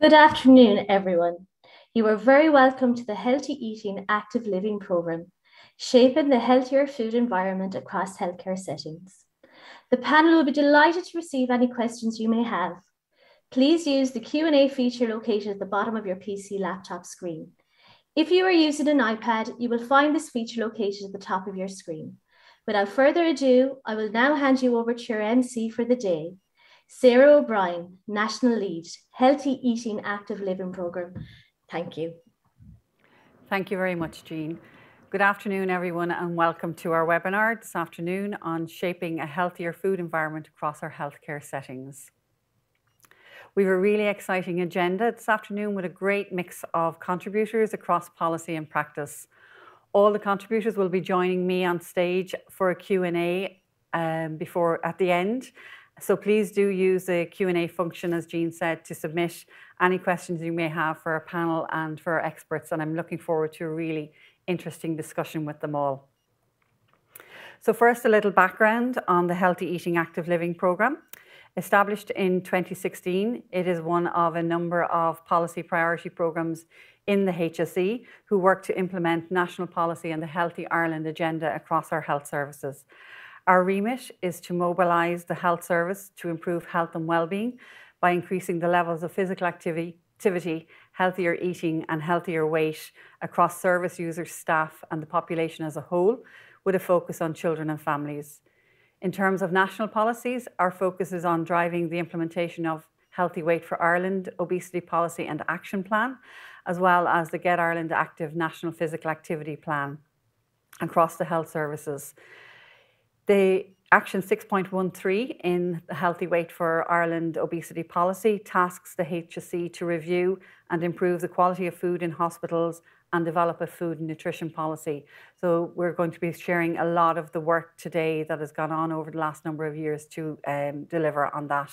Good afternoon, everyone. You are very welcome to the Healthy Eating Active Living Programme, shaping the healthier food environment across healthcare settings. The panel will be delighted to receive any questions you may have. Please use the Q&A feature located at the bottom of your PC laptop screen. If you are using an iPad, you will find this feature located at the top of your screen. Without further ado, I will now hand you over to your MC for the day, Sarah O'Brien, National Lead, Healthy Eating Active Living Programme. Thank you. Thank you very much, Jean. Good afternoon, everyone, and welcome to our webinar this afternoon on shaping a healthier food environment across our healthcare settings. We have a really exciting agenda this afternoon with a great mix of contributors across policy and practice. All the contributors will be joining me on stage for a Q&A at the end. So please do use the Q&A function, as Jean said, to submit any questions you may have for our panel and for our experts. And I'm looking forward to a really interesting discussion with them all. So first, a little background on the Healthy Eating Active Living Programme. Established in 2016, it is one of a number of policy priority programmes in the HSE who work to implement national policy and the Healthy Ireland agenda across our health services. Our remit is to mobilise the health service to improve health and well-being by increasing the levels of physical activity, healthier eating and healthier weight across service users, staff and the population as a whole, with a focus on children and families. In terms of national policies, our focus is on driving the implementation of Healthy Weight for Ireland, Obesity Policy and Action Plan, as well as the Get Ireland Active National Physical Activity Plan across the health services. The Action 6.13 in the Healthy Weight for Ireland Obesity Policy tasks the HSE to review and improve the quality of food in hospitals and develop a food and nutrition policy. So we're going to be sharing a lot of the work today that has gone on over the last number of years to deliver on that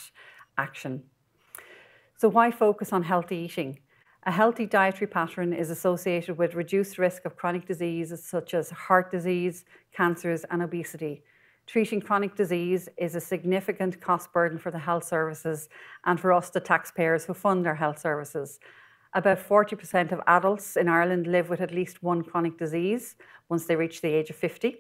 action. So why focus on healthy eating? A healthy dietary pattern is associated with reduced risk of chronic diseases such as heart disease, cancers and obesity. Treating chronic disease is a significant cost burden for the health services and for us, the taxpayers who fund our health services. About 40% of adults in Ireland live with at least one chronic disease once they reach the age of 50.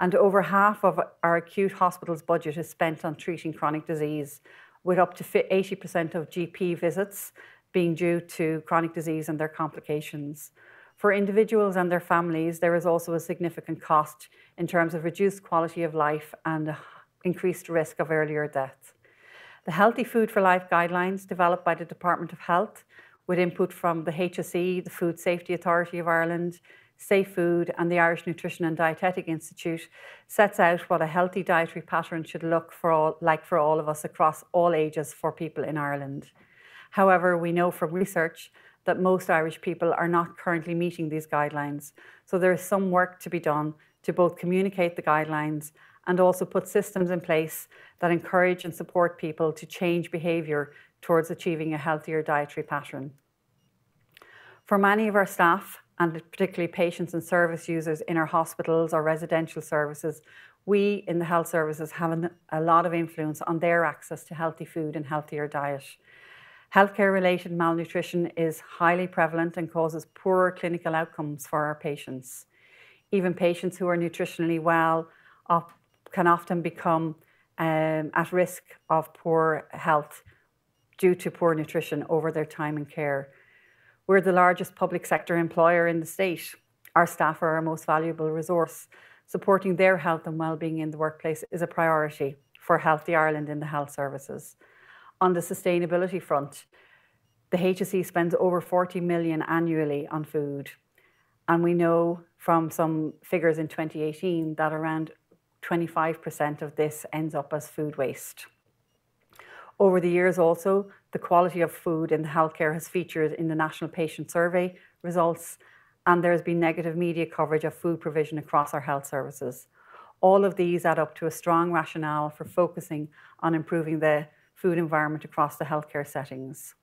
And over half of our acute hospitals budget is spent on treating chronic disease, with up to 80% of GP visits being due to chronic disease and their complications. For individuals and their families, there is also a significant cost in terms of reduced quality of life and increased risk of earlier death. The Healthy Food for Life guidelines developed by the Department of Health with input from the HSE, the Food Safety Authority of Ireland, Safe Food and the Irish Nutrition and Dietetic Institute sets out what a healthy dietary pattern should look like for all of us across all ages for people in Ireland. However, we know from research that most Irish people are not currently meeting these guidelines. So there is some work to be done to both communicate the guidelines and also put systems in place that encourage and support people to change behaviour towards achieving a healthier dietary pattern. For many of our staff, and particularly patients and service users in our hospitals or residential services, we in the health services have a lot of influence on their access to healthy food and healthier diet. Healthcare-related malnutrition is highly prevalent and causes poorer clinical outcomes for our patients. Even patients who are nutritionally well can often become at risk of poor health due to poor nutrition over their time and care. We're the largest public sector employer in the state. Our staff are our most valuable resource. Supporting their health and well-being in the workplace is a priority for Healthy Ireland in the health services. On the sustainability front, the HSE spends over 40 million annually on food. And we know from some figures in 2018 that around 25% of this ends up as food waste. Over the years also, the quality of food in healthcare has featured in the National Patient Survey results, and there has been negative media coverage of food provision across our health services. All of these add up to a strong rationale for focusing on improving the food environment across the healthcare settings.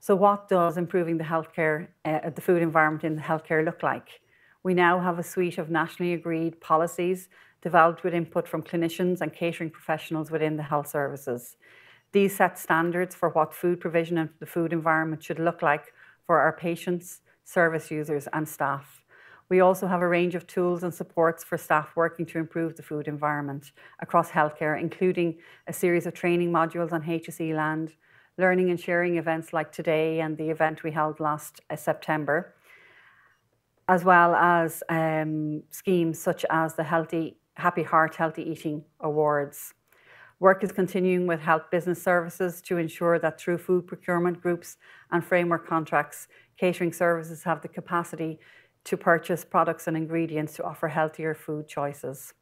So what does improving the food environment in healthcare look like? We now have a suite of nationally agreed policies developed with input from clinicians and catering professionals within the health services. These set standards for what food provision and the food environment should look like for our patients, service users and staff. We also have a range of tools and supports for staff working to improve the food environment across healthcare, including a series of training modules on HSE Land, learning and sharing events like today and the event we held last September, as well as schemes such as the Happy Heart Healthy Eating Awards. Work is continuing with health business services to ensure that through food procurement groups and framework contracts, catering services have the capacity to purchase products and ingredients to offer healthier food choices.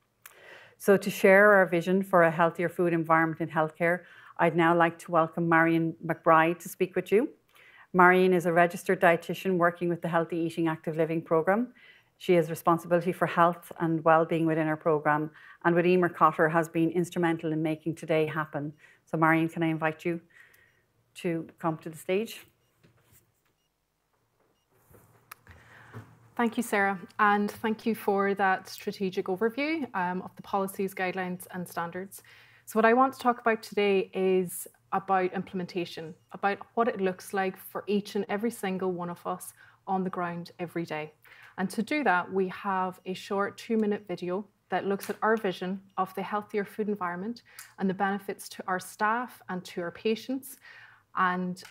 So to share our vision for a healthier food environment in healthcare, I'd now like to welcome Marian McBride to speak with you. Marian is a registered dietitian working with the Healthy Eating Active Living Programme. She has responsibility for health and well-being within our programme, and with Eimear Cotter has been instrumental in making today happen. So Marian, can I invite you to come to the stage? Thank you, Sarah, and thank you for that strategic overview of the policies, guidelines and standards. So what I want to talk about today is about implementation, about what it looks like for each and every single one of us on the ground every day. And to do that, we have a short 2-minute video that looks at our vision of the healthier food environment and the benefits to our staff and to our patients and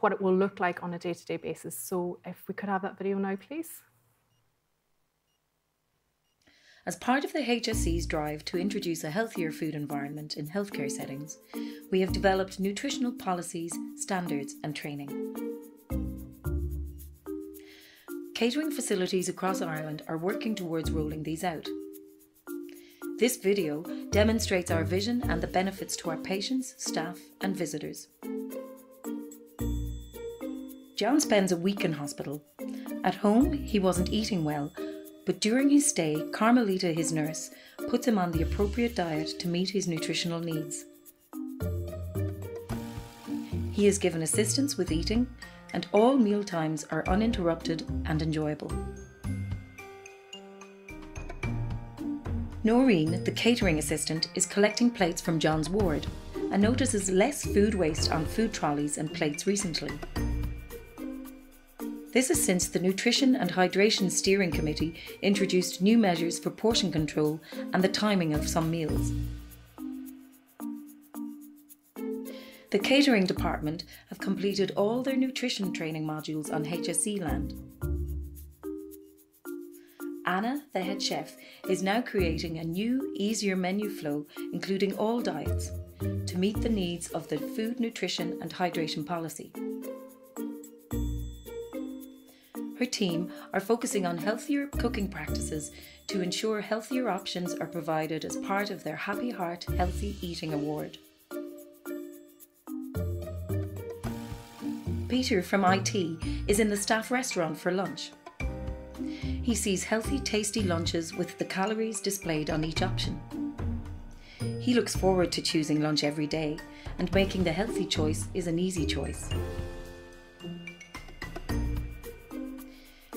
what it will look like on a day-to-day basis. So if we could have that video now, please. As part of the HSE's drive to introduce a healthier food environment in healthcare settings, we have developed nutritional policies, standards and training. Catering facilities across Ireland are working towards rolling these out. This video demonstrates our vision and the benefits to our patients, staff and visitors. Jean spends a week in hospital. At home, he wasn't eating well, but during his stay, Carmelita, his nurse, puts him on the appropriate diet to meet his nutritional needs. He is given assistance with eating, and all meal times are uninterrupted and enjoyable. Noreen, the catering assistant, is collecting plates from John's ward and notices less food waste on food trolleys and plates recently. This is since the Nutrition and Hydration Steering Committee introduced new measures for portion control and the timing of some meals. The catering department have completed all their nutrition training modules on HSE Land. Anna, the head chef, is now creating a new, easier menu flow, including all diets, to meet the needs of the food, nutrition and hydration policy. Her team are focusing on healthier cooking practices to ensure healthier options are provided as part of their Happy Heart Healthy Eating Award. Peter from IT is in the staff restaurant for lunch. He sees healthy, tasty lunches with the calories displayed on each option. He looks forward to choosing lunch every day, and making the healthy choice is an easy choice.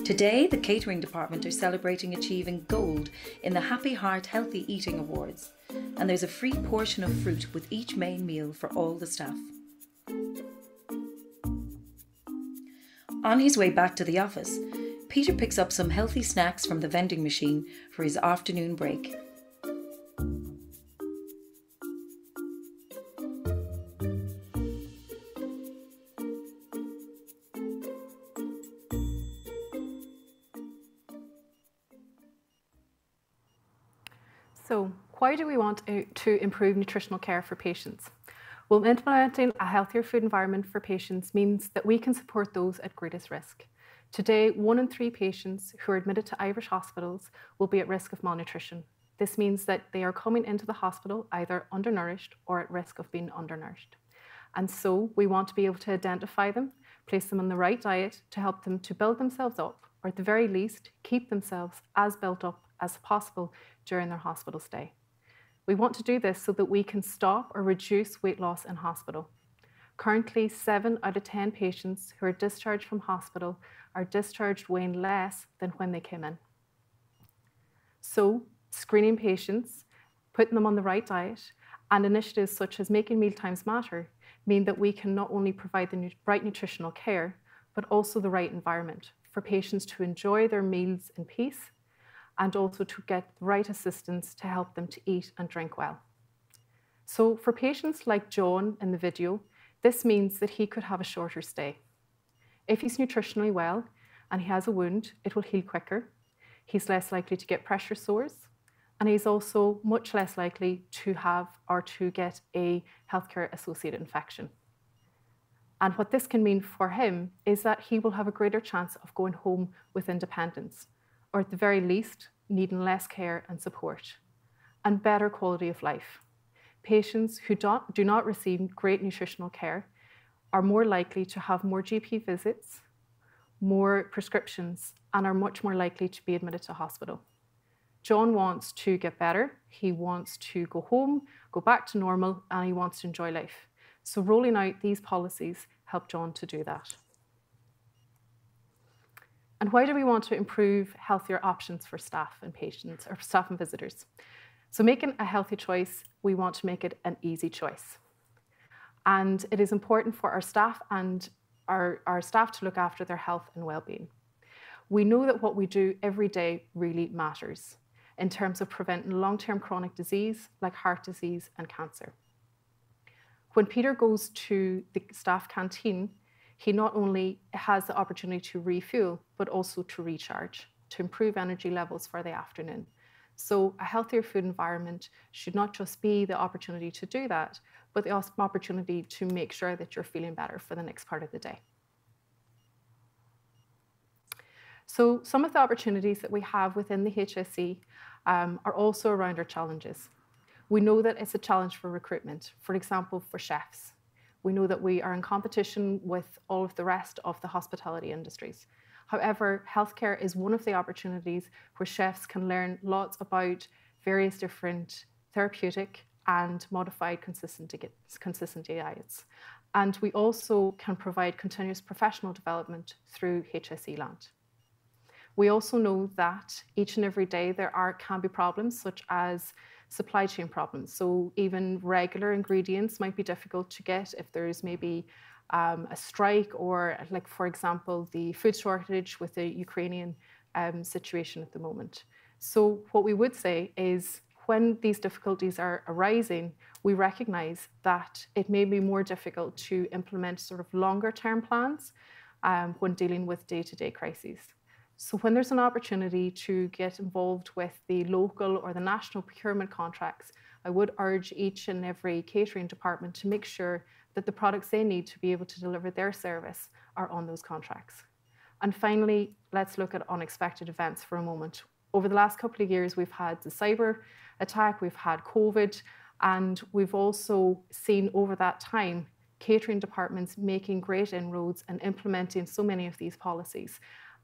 Today, the catering department are celebrating achieving gold in the Happy Heart Healthy Eating Awards, and there's a free portion of fruit with each main meal for all the staff. On his way back to the office, Peter picks up some healthy snacks from the vending machine for his afternoon break. So, why do we want to improve nutritional care for patients? Well, implementing a healthier food environment for patients means that we can support those at greatest risk. Today, 1 in 3 patients who are admitted to Irish hospitals will be at risk of malnutrition. This means that they are coming into the hospital either undernourished or at risk of being undernourished. And so we want to be able to identify them, place them on the right diet to help them to build themselves up, or at the very least, keep themselves as built up as possible during their hospital stay. We want to do this so that we can stop or reduce weight loss in hospital. Currently, 7 out of 10 patients who are discharged from hospital are discharged weighing less than when they came in. So, screening patients, putting them on the right diet, And initiatives such as Making Mealtimes Matter mean that we can not only provide the right nutritional care, but also the right environment for patients to enjoy their meals in peace and also to get the right assistance to help them to eat and drink well. So for patients like Jean in the video, this means that he could have a shorter stay. If he's nutritionally well and he has a wound, it will heal quicker. He's less likely to get pressure sores, and he's also much less likely to have or to get a healthcare-associated infection. And what this can mean for him is that he will have a greater chance of going home with independence, or at the very least, needing less care and support, and better quality of life. Patients who do not receive great nutritional care are more likely to have more GP visits, more prescriptions, and are much more likely to be admitted to hospital. John wants to get better, he wants to go home, go back to normal, and he wants to enjoy life. So rolling out these policies helped John to do that. And why do we want to improve healthier options for staff and patients, or staff and visitors? So making a healthy choice, we want to make it an easy choice. And it is important for our staff and our staff to look after their health and well-being. We know that what we do every day really matters in terms of preventing long-term chronic disease like heart disease and cancer. When Peter goes to the staff canteen, he not only has the opportunity to refuel, but also to recharge, to improve energy levels for the afternoon. So a healthier food environment should not just be the opportunity to do that, but the opportunity to make sure that you're feeling better for the next part of the day. So some of the opportunities that we have within the HSE are also around our challenges. We know that it's a challenge for recruitment, for example, for chefs. We know that we are in competition with all of the rest of the hospitality industries. However, healthcare is one of the opportunities where chefs can learn lots about various different therapeutic and modified consistent diets. And we also can provide continuous professional development through HSE Land. We also know that each and every day there can be problems such as supply chain problems. So even regular ingredients might be difficult to get if there is maybe a strike, or like, for example, the food shortage with the Ukrainian situation at the moment. So what we would say is when these difficulties are arising, we recognize that it may be more difficult to implement sort of longer term plans when dealing with day-to-day crises. So when there's an opportunity to get involved with the local or the national procurement contracts, I would urge each and every catering department to make sure that the products they need to be able to deliver their service are on those contracts. And finally, let's look at unexpected events for a moment. Over the last couple of years, we've had the cyber attack, we've had COVID, and we've also seen over that time catering departments making great inroads and implementing so many of these policies.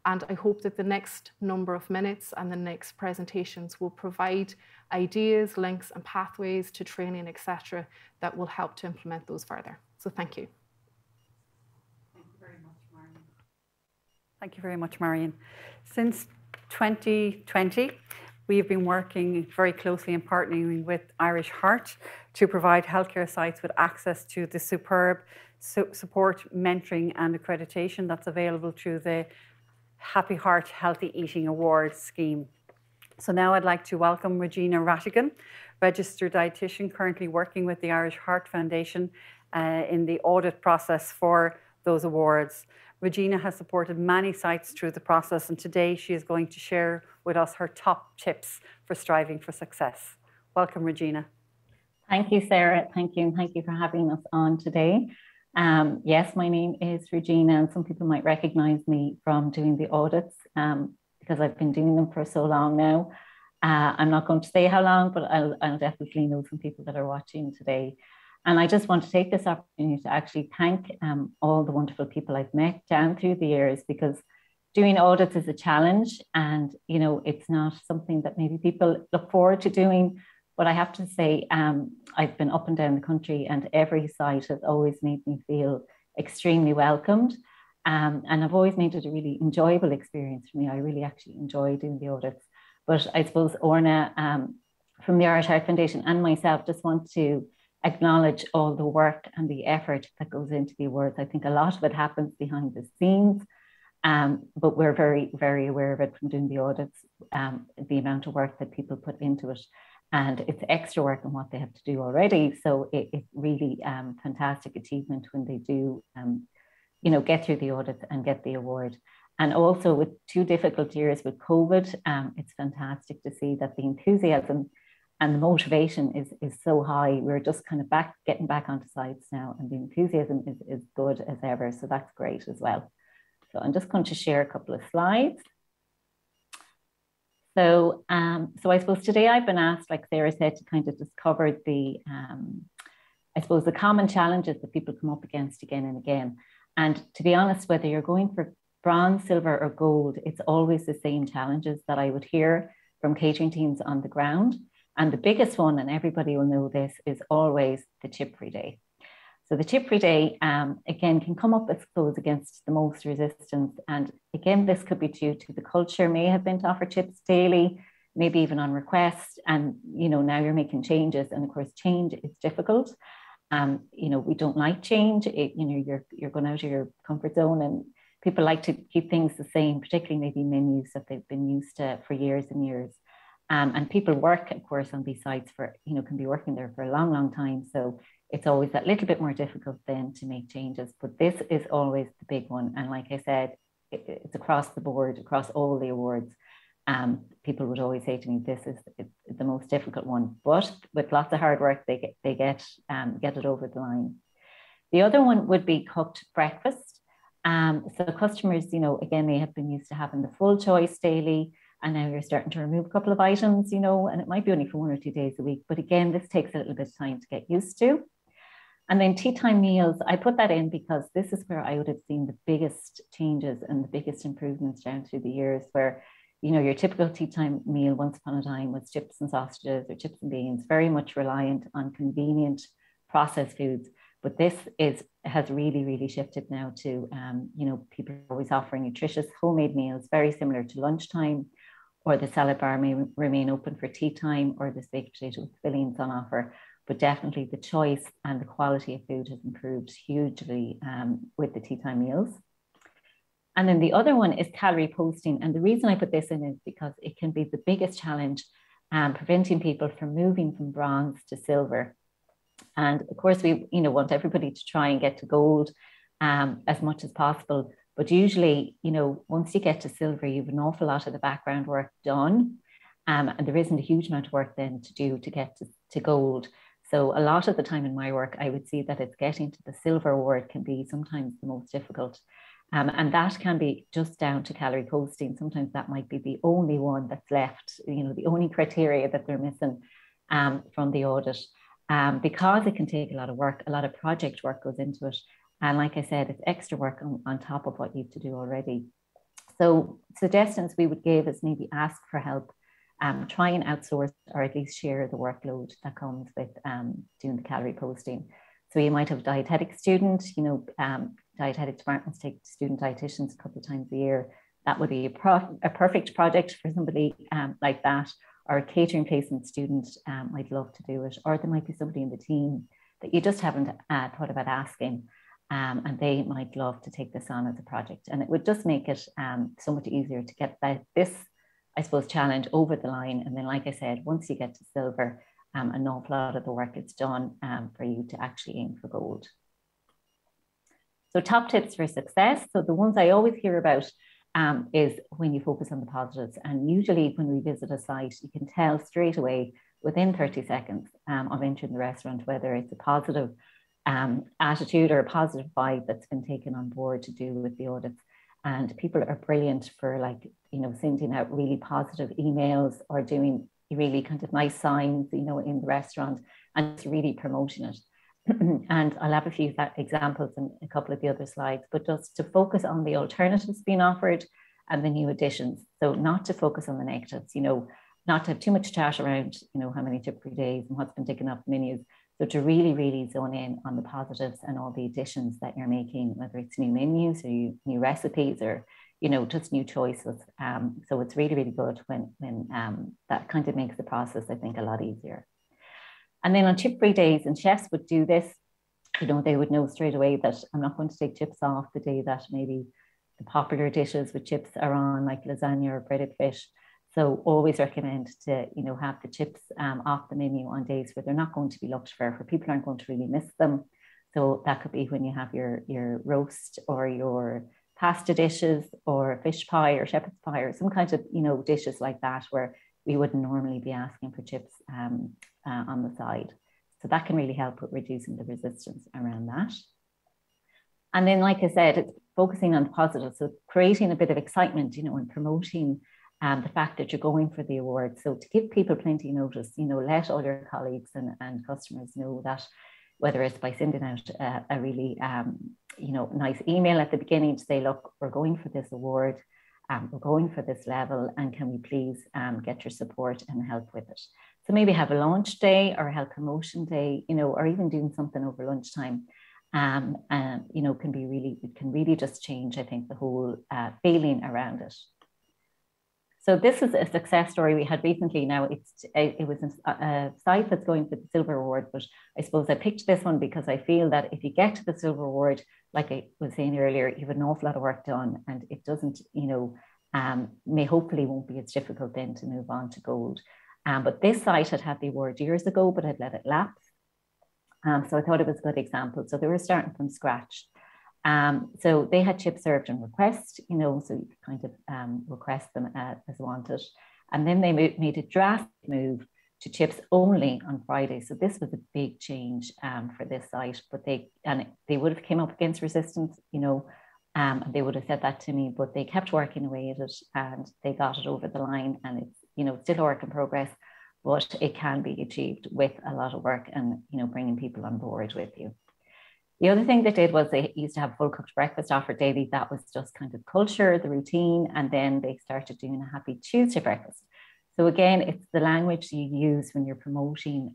And I hope that the next number of minutes and the next presentations will provide ideas, links, and pathways to training, etc., that will help to implement those further. So thank you. Thank you very much, Marian. Thank you very much, Marian. Since 2020, we have been working very closely and partnering with Irish Heart to provide healthcare sites with access to the superb support, mentoring, and accreditation that's available through the Happy Heart Healthy Eating Awards scheme. So now I'd like to welcome Regina Rattigan, registered dietitian currently working with the Irish Heart Foundation in the audit process for those awards. Regina has supported many sites through the process, and today she is going to share with us her top tips for striving for success. Welcome, Regina. Thank you, Sarah. Thank you, and thank you for having us on today. Yes, my name is Regina, and some people might recognize me from doing the audits because I've been doing them for so long now. I'm not going to say how long, but I'll definitely know some people that are watching today. And I just want to take this opportunity to actually thank all the wonderful people I've met down through the years, because doing audits is a challenge, and you know, it's not something that maybe people look forward to doing. But I have to say, I've been up and down the country, and every site has always made me feel extremely welcomed. And I've always made it a really enjoyable experience for me. I really actually enjoy doing the audits. But I suppose Orna from the Irish Heart Foundation and myself just want to acknowledge all the work and the effort that goes into the awards. I think a lot of it happens behind the scenes, but we're very, very aware of it from doing the audits, the amount of work that people put into it. And it's extra work on what they have to do already. So it's really fantastic achievement when they do, you know, get through the audit and get the award. And also with two difficult years with COVID, it's fantastic to see that the enthusiasm and the motivation is so high. We're just kind of getting back onto sites now, and the enthusiasm is good as ever. So that's great as well. So I'm just going to share a couple of slides. So, so I suppose today I've been asked, like Sarah said, to kind of discover the, I suppose, the common challenges that people come up against again and again. And to be honest, whether you're going for bronze, silver, or gold, it's always the same challenges that I would hear from catering teams on the ground. And the biggest one, and everybody will know this, is always the chip-free day. So the chip-free day, again, can come up, I suppose, against the most resistance. And again, this could be due to the culture may have been to offer chips daily, maybe even on request. And, you know, now you're making changes. And of course, change is difficult. You know, we don't like change. You know, you're going out of your comfort zone, and people like to keep things the same, particularly maybe menus that they've been used to for years and years. And people work, of course, on these sites for, you know, can be working there for a long, long time. So it's always that little bit more difficult then to make changes, but this is always the big one. And like I said, it's across the board, across all the awards. People would always say to me, this is the most difficult one, but with lots of hard work, they get it over the line. The other one would be cooked breakfast. So customers, you know, again, they have been used to having the full choice daily, and now you're starting to remove a couple of items, you know, and it might be only for 1 or 2 days a week, but again, this takes a little bit of time to get used to. And then tea time meals, I put that in because this is where I would have seen the biggest changes and the biggest improvements down through the years, where, you know, your typical tea time meal once upon a time was chips and sausages or chips and beans, very much reliant on convenient processed foods. But this has really, really shifted now to, you know, people are always offering nutritious homemade meals, very similar to lunchtime, or the salad bar may remain open for tea time, or this baked potato with fillings on offer. But definitely the choice and the quality of food has improved hugely with the tea time meals. And then the other one is calorie posting. And the reason I put this in is because it can be the biggest challenge, preventing people from moving from bronze to silver. And of course, we, you know, want everybody to try and get to gold as much as possible. But usually, you know, once you get to silver, you've an awful lot of the background work done. And there isn't a huge amount of work then to do to get to gold. So a lot of the time in my work, I would see that it's getting to the silver award can be sometimes the most difficult. And that can be just down to calorie posting. Sometimes that might be the only one that's left, you know, the only criteria that they're missing from the audit. Because it can take a lot of work, a lot of project work goes into it. And like I said, it's extra work on top of what you have to do already. So suggestions we would give is maybe ask for help, try and outsource, or at least share the workload that comes with doing the calorie posting. So you might have a dietetic student, you know, dietetic departments take student dietitians a couple of times a year. That would be a perfect project for somebody like that, or a catering placement student might love to do it, or there might be somebody in the team that you just haven't thought about asking. And they might love to take this on as a project. And it would just make it so much easier to get this, I suppose, challenge over the line. And then, like I said, once you get to silver, an awful lot of the work is done for you to actually aim for gold. So top tips for success. So the ones I always hear about is when you focus on the positives. And usually when we visit a site, you can tell straight away within 30 seconds of entering the restaurant, whether it's a positive attitude or a positive vibe that's been taken on board to do with the audits. And people are brilliant for, like, you know, sending out really positive emails or doing really kind of nice signs, you know, in the restaurant, and it's really promoting it. And I'll have a few examples in a couple of the other slides, but just to focus on the alternatives being offered and the new additions. So not to focus on the negatives, you know, not to have too much chat around, you know, how many chip-free days and what's been taken off the menus. So to really, really zone in on the positives and all the additions that you're making, whether it's new menus or new recipes or, you know, just new choices. So it's really, really good when that kind of makes the process, I think, a lot easier. And then on chip free days, and chefs would do this, you know, they would know straight away that I'm not going to take chips off the day that maybe the popular dishes with chips are on, like lasagna or breaded fish. So always recommend to, you know, have the chips off the menu on days where they're not going to be looked for, where people aren't going to really miss them. So that could be when you have your roast or your pasta dishes or fish pie or shepherd's pie or some kind of, you know, dishes like that where we wouldn't normally be asking for chips on the side. So that can really help with reducing the resistance around that. And then, like I said, it's focusing on the positive. So creating a bit of excitement, you know, and promoting the fact that you're going for the award. So to give people plenty of notice, you know, let all your colleagues and customers know that, whether it's by sending out a really, you know, nice email at the beginning to say, look, we're going for this award, we're going for this level, and can we please get your support and help with it? So maybe have a launch day or a health promotion day, you know, or even doing something over lunchtime, you know, can be really, it can really just change, I think, the whole feeling around it. So this is a success story we had recently. Now it was a site that's going for the silver award, but I suppose I picked this one because I feel that if you get to the silver award, like I was saying earlier, you have an awful lot of work done, and it doesn't, you know, may hopefully won't be as difficult then to move on to gold. But this site had had the award years ago, but I'd let it lapse. So I thought it was a good example. So they were starting from scratch. So they had chips served on request, you know, so you could kind of request them as wanted. And then they made a drastic move to chips only on Friday. So this was a big change for this site, but they would have came up against resistance, you know, and they would have said that to me, but they kept working away at it and they got it over the line, and it's, you know, still a work in progress, but it can be achieved with a lot of work and, you know, bringing people on board with you. The other thing they did was they used to have full cooked breakfast offered daily. That was just kind of culture, the routine, and then they started doing a Happy Tuesday breakfast. So again, it's the language you use when you're promoting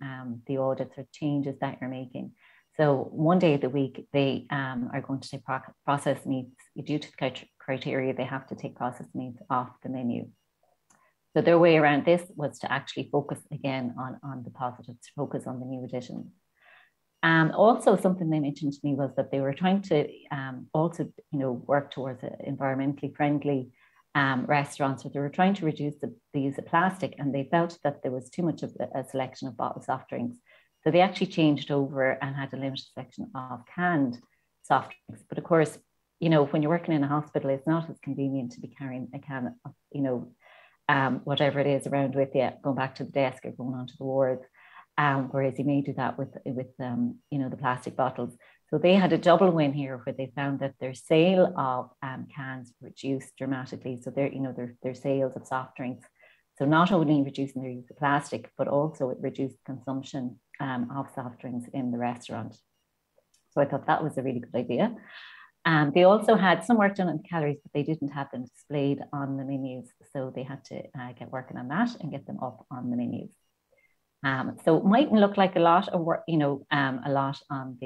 the audits or changes that you're making. So one day of the week, they are going to take processed meats. Due to the criteria, they have to take processed meats off the menu. So their way around this was to actually focus again on the positives, to focus on the new additions. Also, something they mentioned to me was that they were trying to also, you know, work towards environmentally friendly restaurants. So they were trying to reduce the use of plastic, and they felt that there was too much of a selection of bottled soft drinks. So they actually changed over and had a limited selection of canned soft drinks. But of course, you know, when you're working in a hospital, it's not as convenient to be carrying a can of, you know, whatever it is around with you, going back to the desk or going onto the wards. Whereas you may do that with you know, the plastic bottles. So they had a double win here, where they found that their sale of cans reduced dramatically. So their, you know, their sales of soft drinks. So not only reducing their use of plastic, but also it reduced consumption of soft drinks in the restaurant. So I thought that was a really good idea. They also had some work done on the calories, but they didn't have them displayed on the menus. So they had to get working on that and get them up on the menus. So it mightn't look like a lot of work, you know, a lot on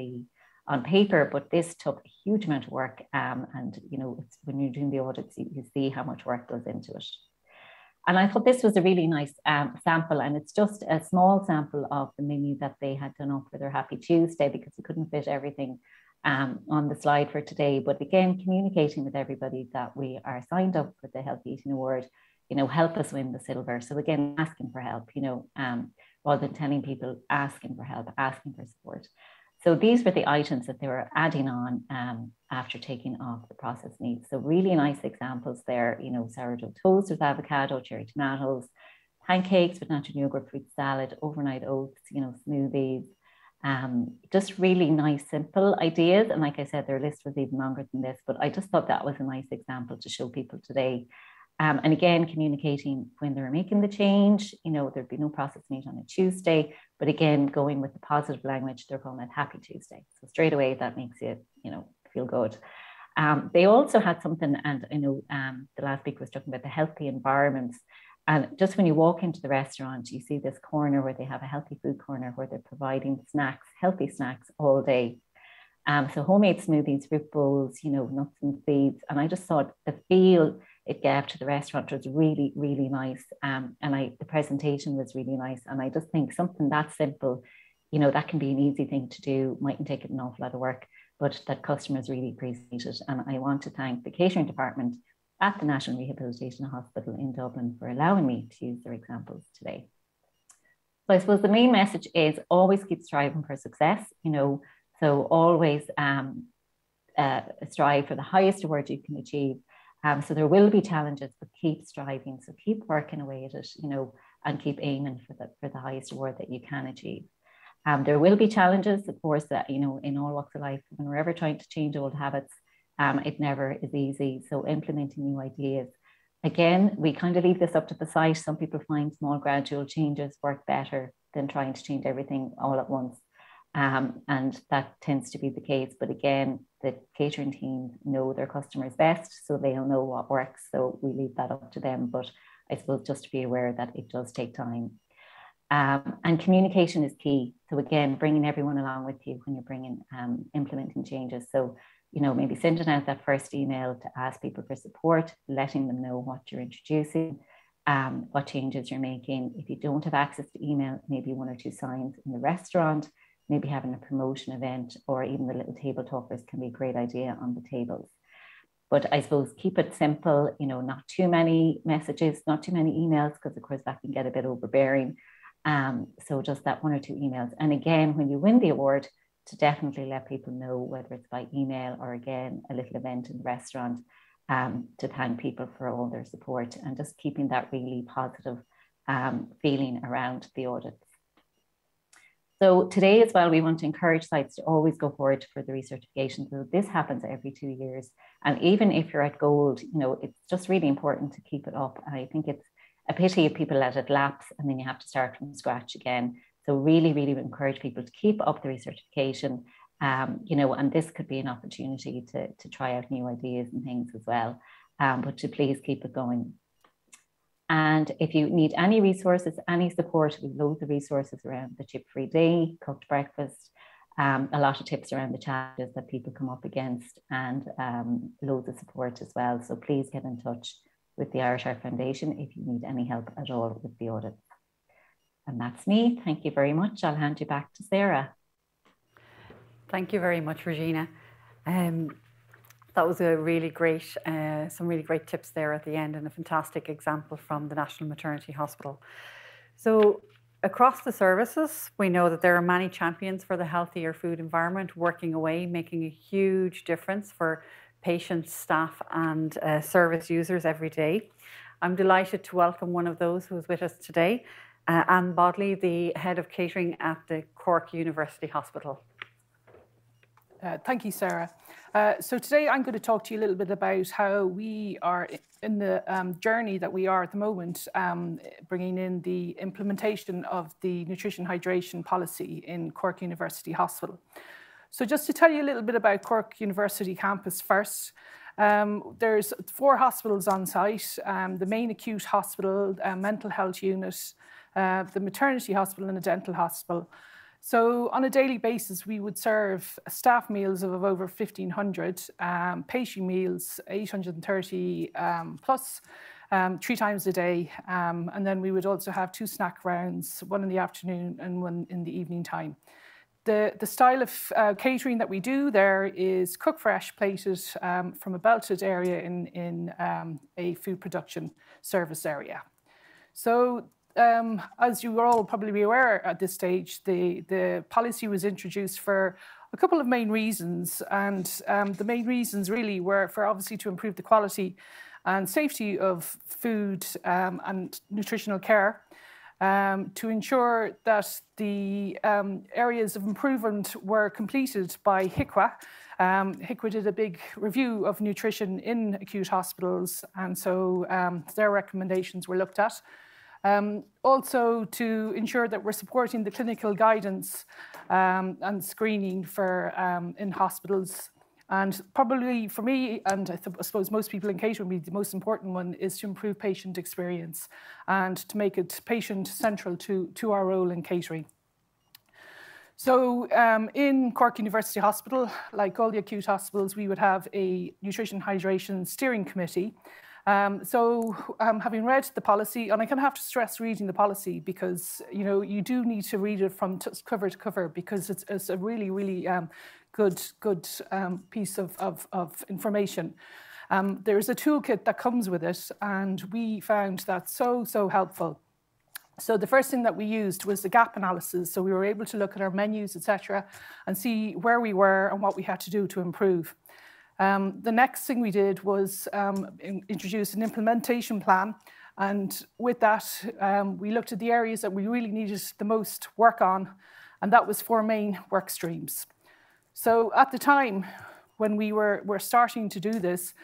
paper, but this took a huge amount of work. And, you know, it's, when you're doing the audits, you see how much work goes into it. And I thought this was a really nice sample, and it's just a small sample of the menu that they had done up for their Happy Tuesday, because we couldn't fit everything on the slide for today. But again, communicating with everybody that we are signed up for the Healthy Eating Award, you know, help us win the silver. So again, asking for help, you know, rather than telling people, asking for help, asking for support. So these were the items that they were adding on after taking off the processed meats. So really nice examples there, you know, sourdough toast with avocado, cherry tomatoes, pancakes with natural yogurt, fruit salad, overnight oats, you know, smoothies, just really nice, simple ideas. And like I said, their list was even longer than this, but I just thought that was a nice example to show people today. And again, communicating when they were making the change, you know, there'd be no processed meat on a Tuesday, but again, going with the positive language, they're calling it Happy Tuesday. So straight away, that makes you, you know, feel good. They also had something, and I know the last week was talking about the healthy environments. And just when you walk into the restaurant, you see this corner where they have a healthy food corner, where they're providing snacks, healthy snacks all day. So homemade smoothies, root bowls, you know, nuts and seeds. And I just thought the feel it gave to the restaurant was really, really nice. And the presentation was really nice. And I just think something that simple you know, that can be an easy thing to do, mightn't take an awful lot of work, but that customers really appreciate it. And I want to thank the catering department at the National Rehabilitation Hospital in Dublin for allowing me to use their examples today. So I suppose the main message is always keep striving for success, you know, so always strive for the highest award you can achieve. So there will be challenges, but keep striving. So keep working away at it, you know, and keep aiming for the highest award that you can achieve. There will be challenges, of course, that, you know, in all walks of life, when we're ever trying to change old habits, it never is easy. So implementing new ideas. Again, we kind of leave this up to the site. Some people find small gradual changes work better than trying to change everything all at once. And that tends to be the case. But again, the catering teams know their customers best, so they'll know what works. So we leave that up to them. But I suppose just to be aware that it does take time. And communication is key. So again, bringing everyone along with you when you're bringing, implementing changes. So, you know, maybe sending out that first email to ask people for support, letting them know what you're introducing, what changes you're making. If you don't have access to email, maybe one or two signs in the restaurant, maybe having a promotion event, or even the little table talkers can be a great idea on the tables. But I suppose keep it simple, you know, not too many messages, not too many emails, because of course that can get a bit overbearing. So just that one or two emails. And again, when you win the award, to definitely let people know, whether it's by email or again, a little event in the restaurant, to thank people for all their support, and just keeping that really positive feeling around the audits. So today as well, we want to encourage sites to always go forward for the recertification. So this happens every 2 years. And even if you're at gold, you know, it's just really important to keep it up. And I think it's a pity if people let it lapse and then you have to start from scratch again. So really, really encourage people to keep up the recertification, you know, and this could be an opportunity to try out new ideas and things as well, but to please keep it going. And if you need any resources, any support, we load the resources around the chip-free day, cooked breakfast, a lot of tips around the challenges that people come up against, and loads of support as well. So please get in touch with the Irish Heart Foundation if you need any help at all with the audit. And that's me. Thank you very much. I'll hand you back to Sarah. Thank you very much, Regina. That was a really great, some really great tips there at the end, and a fantastic example from the National Maternity Hospital. So across the services, we know that there are many champions for the healthier food environment working away, making a huge difference for patients, staff and service users every day. I'm delighted to welcome one of those who is with us today, Anne Bodley, the Head of Catering at the Cork University Hospital. Thank you, Sarah. So today I'm going to talk to you a little bit about how we are in the journey that we are at the moment, bringing in the implementation of the nutrition hydration policy in Cork University Hospital. So just to tell you a little bit about Cork University campus first, there's 4 hospitals on site, the main acute hospital, mental health unit, the maternity hospital and the dental hospital. So on a daily basis, we would serve staff meals of over 1,500, patient meals 830 plus, 3 times a day. And then we would also have 2 snack rounds, one in the afternoon and one in the evening time. The style of catering that we do there is cook fresh, plated from a belted area in a food production service area. So as you are all probably be aware at this stage, the policy was introduced for a couple of main reasons, and the main reasons really were for obviously to improve the quality and safety of food and nutritional care, to ensure that the areas of improvement were completed by HICWA. HICWA did a big review of nutrition in acute hospitals, and so their recommendations were looked at. Also to ensure that we're supporting the clinical guidance and screening for in hospitals. And probably for me, and I suppose most people in catering, the most important one is to improve patient experience and to make it patient central to our role in catering. So in Cork University Hospital, like all the acute hospitals, we would have a nutrition hydration steering committee. Having read the policy, and I kind of have to stress reading the policy because, you know, you do need to read it from cover to cover because it's a really, really good piece of information. There is a toolkit that comes with it, and we found that so helpful. So the first thing that we used was the gap analysis. So we were able to look at our menus, etc., and see where we were and what we had to do to improve. The next thing we did was introduce an implementation plan. And with that, we looked at the areas that we really needed the most work on, and that was four main work streams. So at the time when we were starting to do this,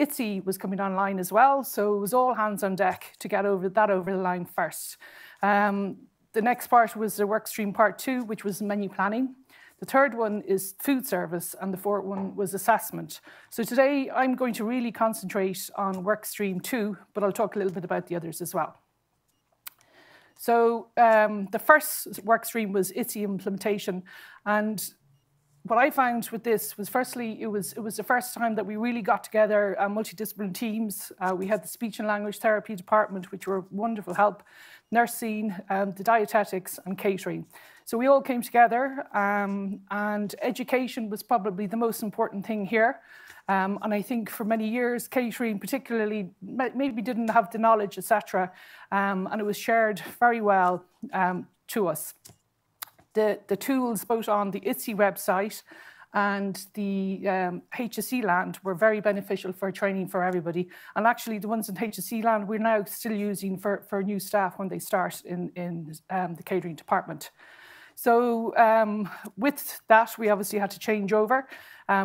ITSI was coming online as well, so it was all hands on deck to get over the line first. The next part was the work stream part two, which was menu planning. The third one is food service, and the fourth one was assessment. So today I'm going to really concentrate on work stream two, but I'll talk a little bit about the others as well. So the first work stream was ITSI implementation, and what I found with this was, firstly, it was the first time that we really got together multidisciplinary teams. We had the speech and language therapy department, which were wonderful help, nursing, the dietetics, and catering. So we all came together, and education was probably the most important thing here. And I think for many years, catering particularly maybe didn't have the knowledge, etc., and it was shared very well to us. The tools both on the ITSI website and the HSE Land were very beneficial for training for everybody. And actually the ones in HSE Land we're now still using for new staff when they start in the catering department. So with that, we obviously had to change over.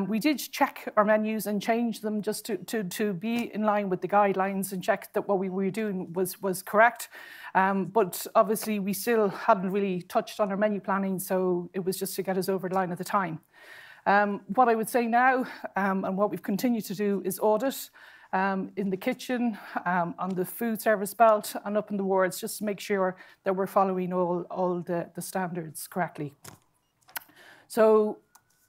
We did check our menus and change them just to be in line with the guidelines and check that what we were doing was correct. But obviously, we still hadn't really touched on our menu planning, so it was just to get us over the line at the time. What I would say now, and what we've continued to do, is audit in the kitchen, on the food service belt, and up in the wards, just to make sure that we're following all the standards correctly. So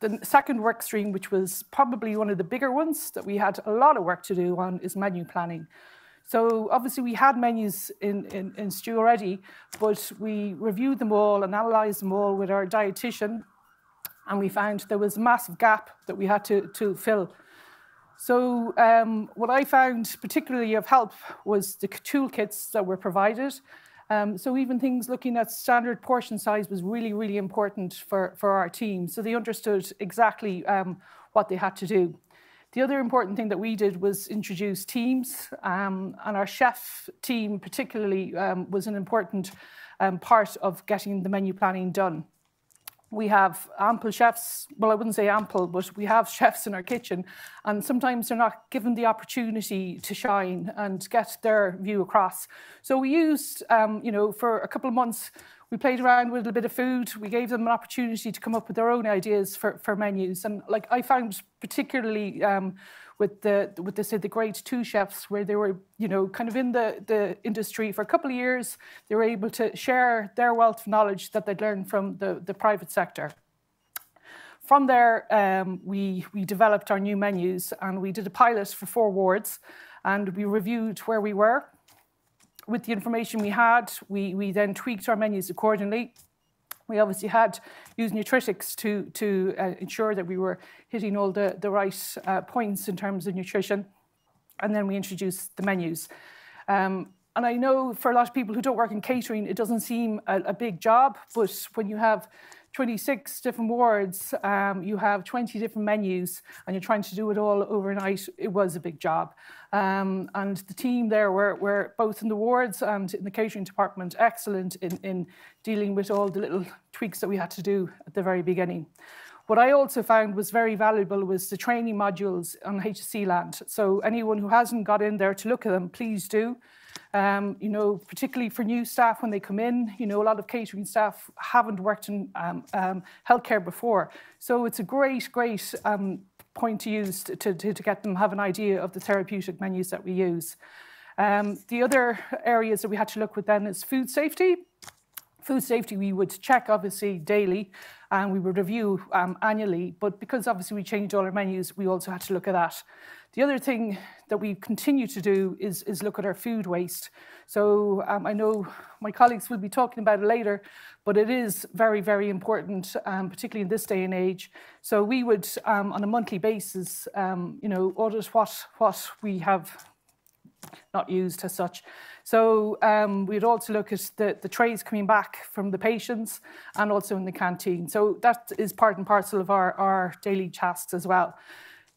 the second work stream, which was probably one of the bigger ones that we had a lot of work to do on, is menu planning. So obviously we had menus in stew already, but we reviewed them all and analysed them all with our dietitian, and we found there was a massive gap that we had to fill. So what I found particularly of help was the toolkits that were provided. So even things looking at standard portion size was really, really important for our team. So they understood exactly what they had to do. The other important thing that we did was introduce teams. And our chef team particularly was an important part of getting the menu planning done. We have ample chefs, well, I wouldn't say ample, but we have chefs in our kitchen, and sometimes they're not given the opportunity to shine and get their view across. So we used, you know, for a couple of months, we played around with a little bit of food. We gave them an opportunity to come up with their own ideas for menus. And like I found particularly with the grade two chefs, where they were, you know, kind of in the industry for a couple of years, they were able to share their wealth of knowledge that they'd learned from the private sector. From there, we developed our new menus, and we did a pilot for 4 wards, and we reviewed where we were. With the information we had, we then tweaked our menus accordingly. We obviously had used Nutritics to ensure that we were hitting all the right points in terms of nutrition. And then we introduced the menus. And I know for a lot of people who don't work in catering, it doesn't seem a big job. But when you have 26 different wards, you have 20 different menus, and you're trying to do it all overnight, it was a big job. And the team there were both in the wards and in the catering department excellent in dealing with all the little tweaks that we had to do at the very beginning. What I also found was very valuable was the training modules on HSE Land. So anyone who hasn't got in there to look at them, please do. You know, particularly for new staff when they come in, you know, a lot of catering staff haven't worked in healthcare before. So it's a great point to use to get them have an idea of the therapeutic menus that we use. The other areas that we had to look with then is food safety. food safety, we would check obviously daily and we would review annually, but because obviously we changed all our menus, we also had to look at that. The other thing that we continue to do is look at our food waste. So I know my colleagues will be talking about it later, but it is very, very important, particularly in this day and age. So we would, on a monthly basis, you know, audit what we have not used as such. So we'd also look at the trays coming back from the patients and also in the canteen. So that is part and parcel of our daily tasks as well.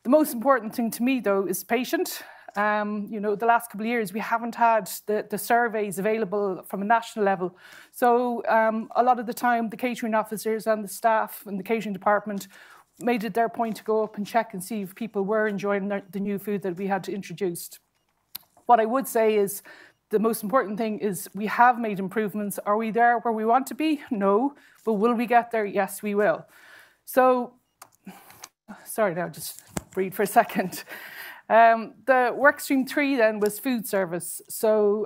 The most important thing to me, though, is the patient. You know, the last couple of years, we haven't had the surveys available from a national level. So a lot of the time, the catering officers and the staff and the catering department made it their point to go up and check and see if people were enjoying the new food that we had introduced. What I would say is the most important thing is we have made improvements. Are we there where we want to be? No. But will we get there? Yes, we will. So, sorry, now just breathe for a second. The workstream 3 then was food service. So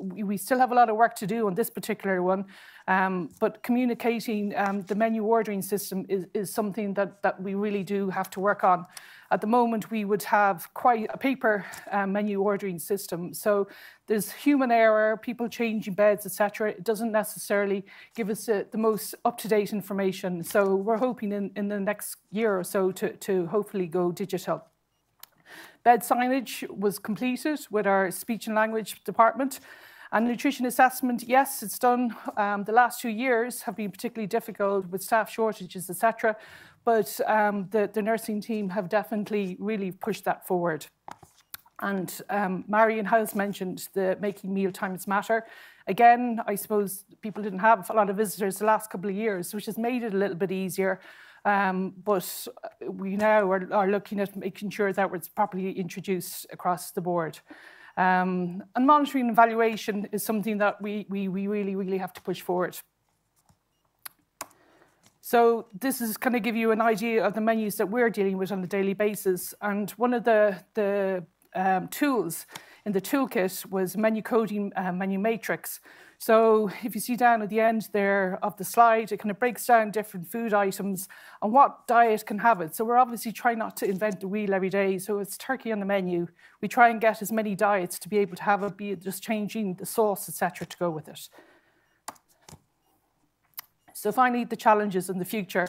we still have a lot of work to do on this particular one, but communicating the menu ordering system is something that we really do have to work on. At the moment, we would have quite a paper menu ordering system. So there's human error, people changing beds, etc. It doesn't necessarily give us the most up-to-date information. So we're hoping in the next year or so to hopefully go digital. Bed signage was completed with our speech and language department. And nutrition assessment, yes, it's done. The last 2 years have been particularly difficult with staff shortages, etc. But the nursing team have definitely really pushed that forward. And Marian has mentioned the making meal times matter. Again, I suppose people didn't have a lot of visitors the last couple of years, which has made it a little bit easier. But we now are looking at making sure that it's properly introduced across the board. And monitoring and evaluation is something that we really, really have to push forward. So this is kind of give you an idea of the menus that we're dealing with on a daily basis. And one of the tools in the toolkit was menu coding, menu matrix. So if you see down at the end there of the slide, it kind of breaks down different food items and what diet can have it. So we're obviously trying not to invent the wheel every day. So it's turkey on the menu. We try and get as many diets to be able to have it, be it just changing the sauce, etc., to go with it. So finally, the challenges in the future.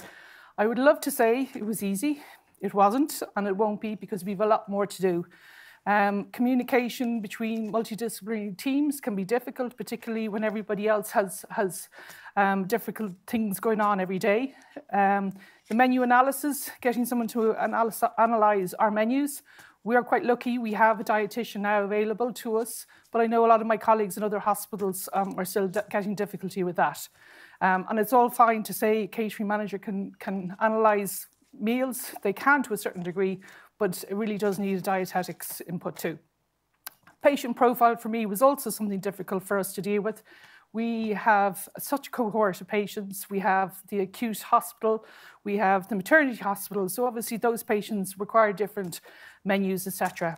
I would love to say it was easy. It wasn't, and it won't be, because we've a lot more to do. Communication between multidisciplinary teams can be difficult, particularly when everybody else has difficult things going on every day. The menu analysis, getting someone to analyse our menus. We are quite lucky. We have a dietitian now available to us, but I know a lot of my colleagues in other hospitals are still getting difficulty with that. And it's all fine to say catering manager can analyse meals. They can to a certain degree, but it really does need a dietetics input too. Patient profile for me was also something difficult for us to deal with. We have such a cohort of patients. We have the acute hospital, we have the maternity hospital. So obviously those patients require different menus, etc.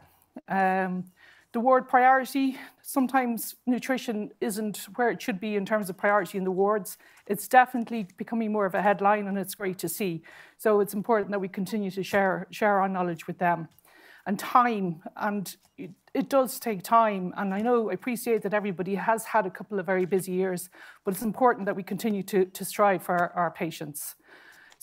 The ward priority, sometimes nutrition isn't where it should be in terms of priority in the wards. It's definitely becoming more of a headline, and it's great to see. So it's important that we continue to share our knowledge with them. And time, and it does take time. And I know, I appreciate that everybody has had a couple of very busy years, but it's important that we continue to strive for our patients.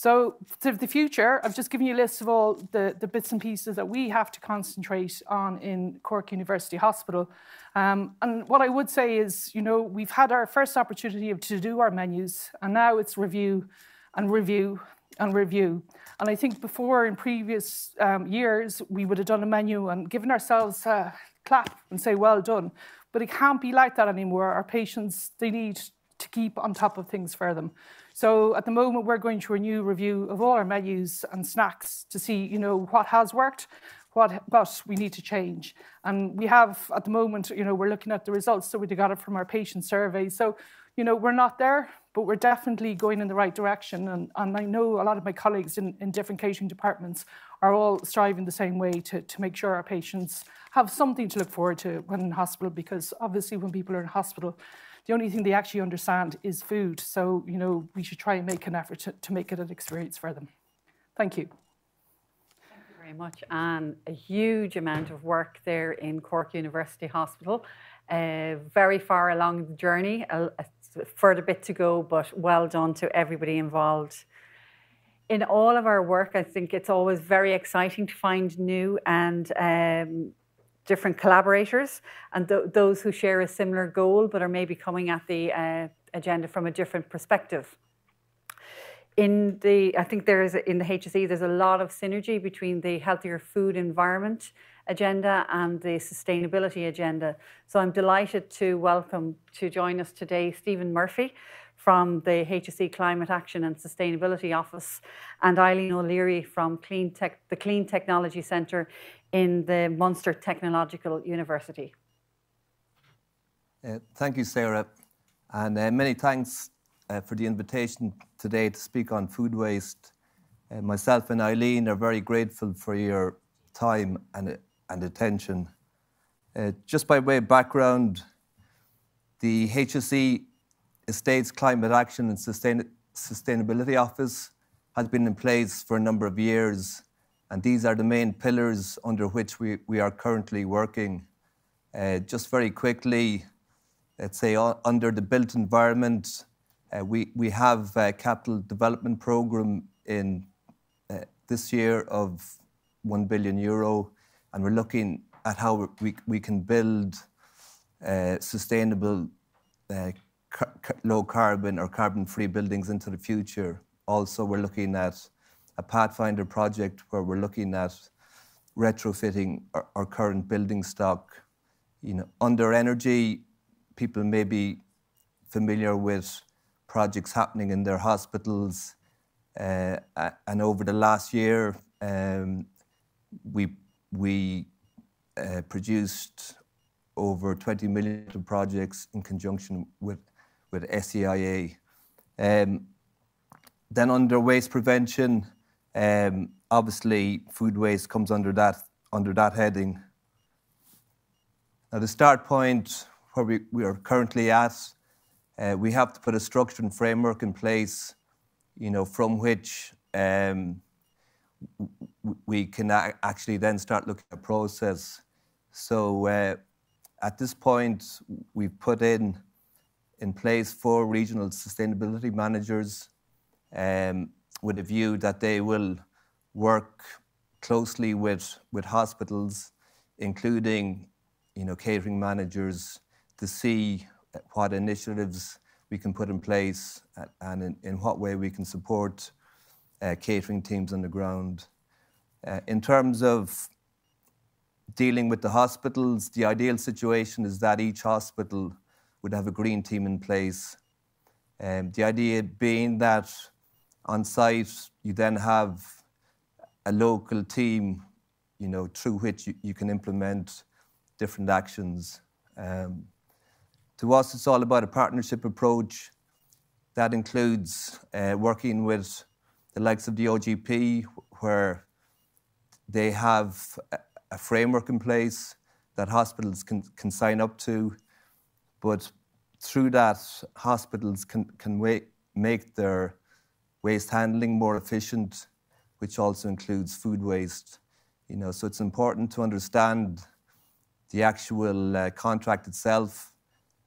So for the future, I've just given you a list of all the bits and pieces that we have to concentrate on in Cork University Hospital. And what I would say is, you know, we've had our first opportunity to do our menus, and now it's review and review and review. And I think before, in previous years, we would have done a menu and given ourselves a clap and say, well done. But it can't be like that anymore. Our patients, they need to keep on top of things for them. So at the moment, we're going through a new review of all our menus and snacks to see, you know, what has worked, what we need to change. And we have, at the moment, you know, we're looking at the results that we got it from our patient survey. So, you know, we're not there, but we're definitely going in the right direction. And I know a lot of my colleagues in different catering departments are all striving the same way to make sure our patients have something to look forward to when in hospital, because obviously when people are in hospital, the only thing they actually understand is food. So, you know, we should try and make an effort to make it an experience for them. Thank you. Much, and a huge amount of work there in Cork University Hospital. Very far along the journey, a further bit to go, but well done to everybody involved. In all of our work, I think it's always very exciting to find new and different collaborators and those who share a similar goal but are maybe coming at the agenda from a different perspective. I think in the HSE, there's a lot of synergy between the healthier food environment agenda and the sustainability agenda. So I'm delighted to welcome to join us today Stephen Murphy from the HSE Climate Action and Sustainability Office and Eileen O'Leary from Clean Tech, the Clean Technology Centre in the Munster Technological University. Thank you, Sarah, and many thanks for the invitation today to speak on food waste. Myself and Eileen are very grateful for your time and attention. Just by way of background, the HSE Estates Climate Action and Sustainability Office has been in place for a number of years, and these are the main pillars under which we are currently working. Just very quickly, let's say under the built environment, we have a capital development programme in this year of €1 billion, and we're looking at how we can build sustainable low carbon or carbon-free buildings into the future. Also, we're looking at a Pathfinder project where we're looking at retrofitting our current building stock. You know, under energy, people may be familiar with projects happening in their hospitals. And over the last year, we produced over 20 million projects in conjunction with SEIA. Then under waste prevention, obviously food waste comes under that heading. Now the start point where we are currently at, we have to put a structure and framework in place, you know, from which we can actually then start looking at process. So at this point, we've put in place 4 regional sustainability managers with a view that they will work closely with hospitals, including, you know, catering managers, to see what initiatives we can put in place and in what way we can support catering teams on the ground. In terms of dealing with the hospitals, the ideal situation is that each hospital would have a green team in place. The idea being that on site you then have a local team, you know, through which you can implement different actions. To us, it's all about a partnership approach that includes working with the likes of the OGP, where they have a framework in place that hospitals can sign up to, but through that, hospitals can make their waste handling more efficient, which also includes food waste. You know, so it's important to understand the actual contract itself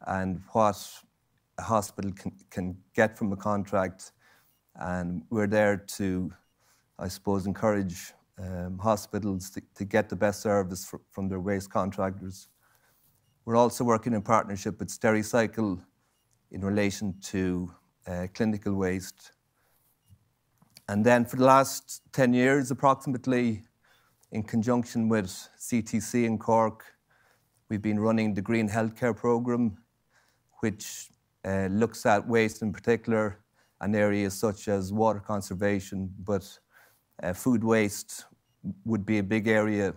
and what a hospital can get from a contract. And we're there to, I suppose, encourage hospitals to get the best service from their waste contractors. We're also working in partnership with Stericycle in relation to clinical waste. And then for the last 10 years approximately, in conjunction with CTC in Cork, we've been running the Green Healthcare Programme, which looks at waste in particular and areas such as water conservation, but food waste would be a big area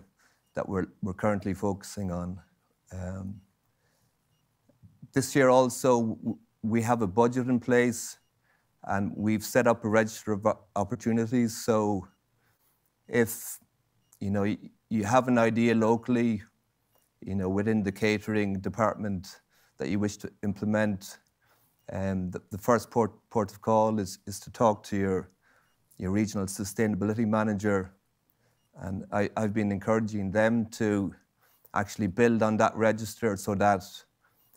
that we're currently focusing on. This year also, we have a budget in place and we've set up a register of opportunities. So if, you know, you have an idea locally, you know, within the catering department, that you wish to implement, the first port of call is to talk to your regional sustainability manager. And I've been encouraging them to actually build on that register so that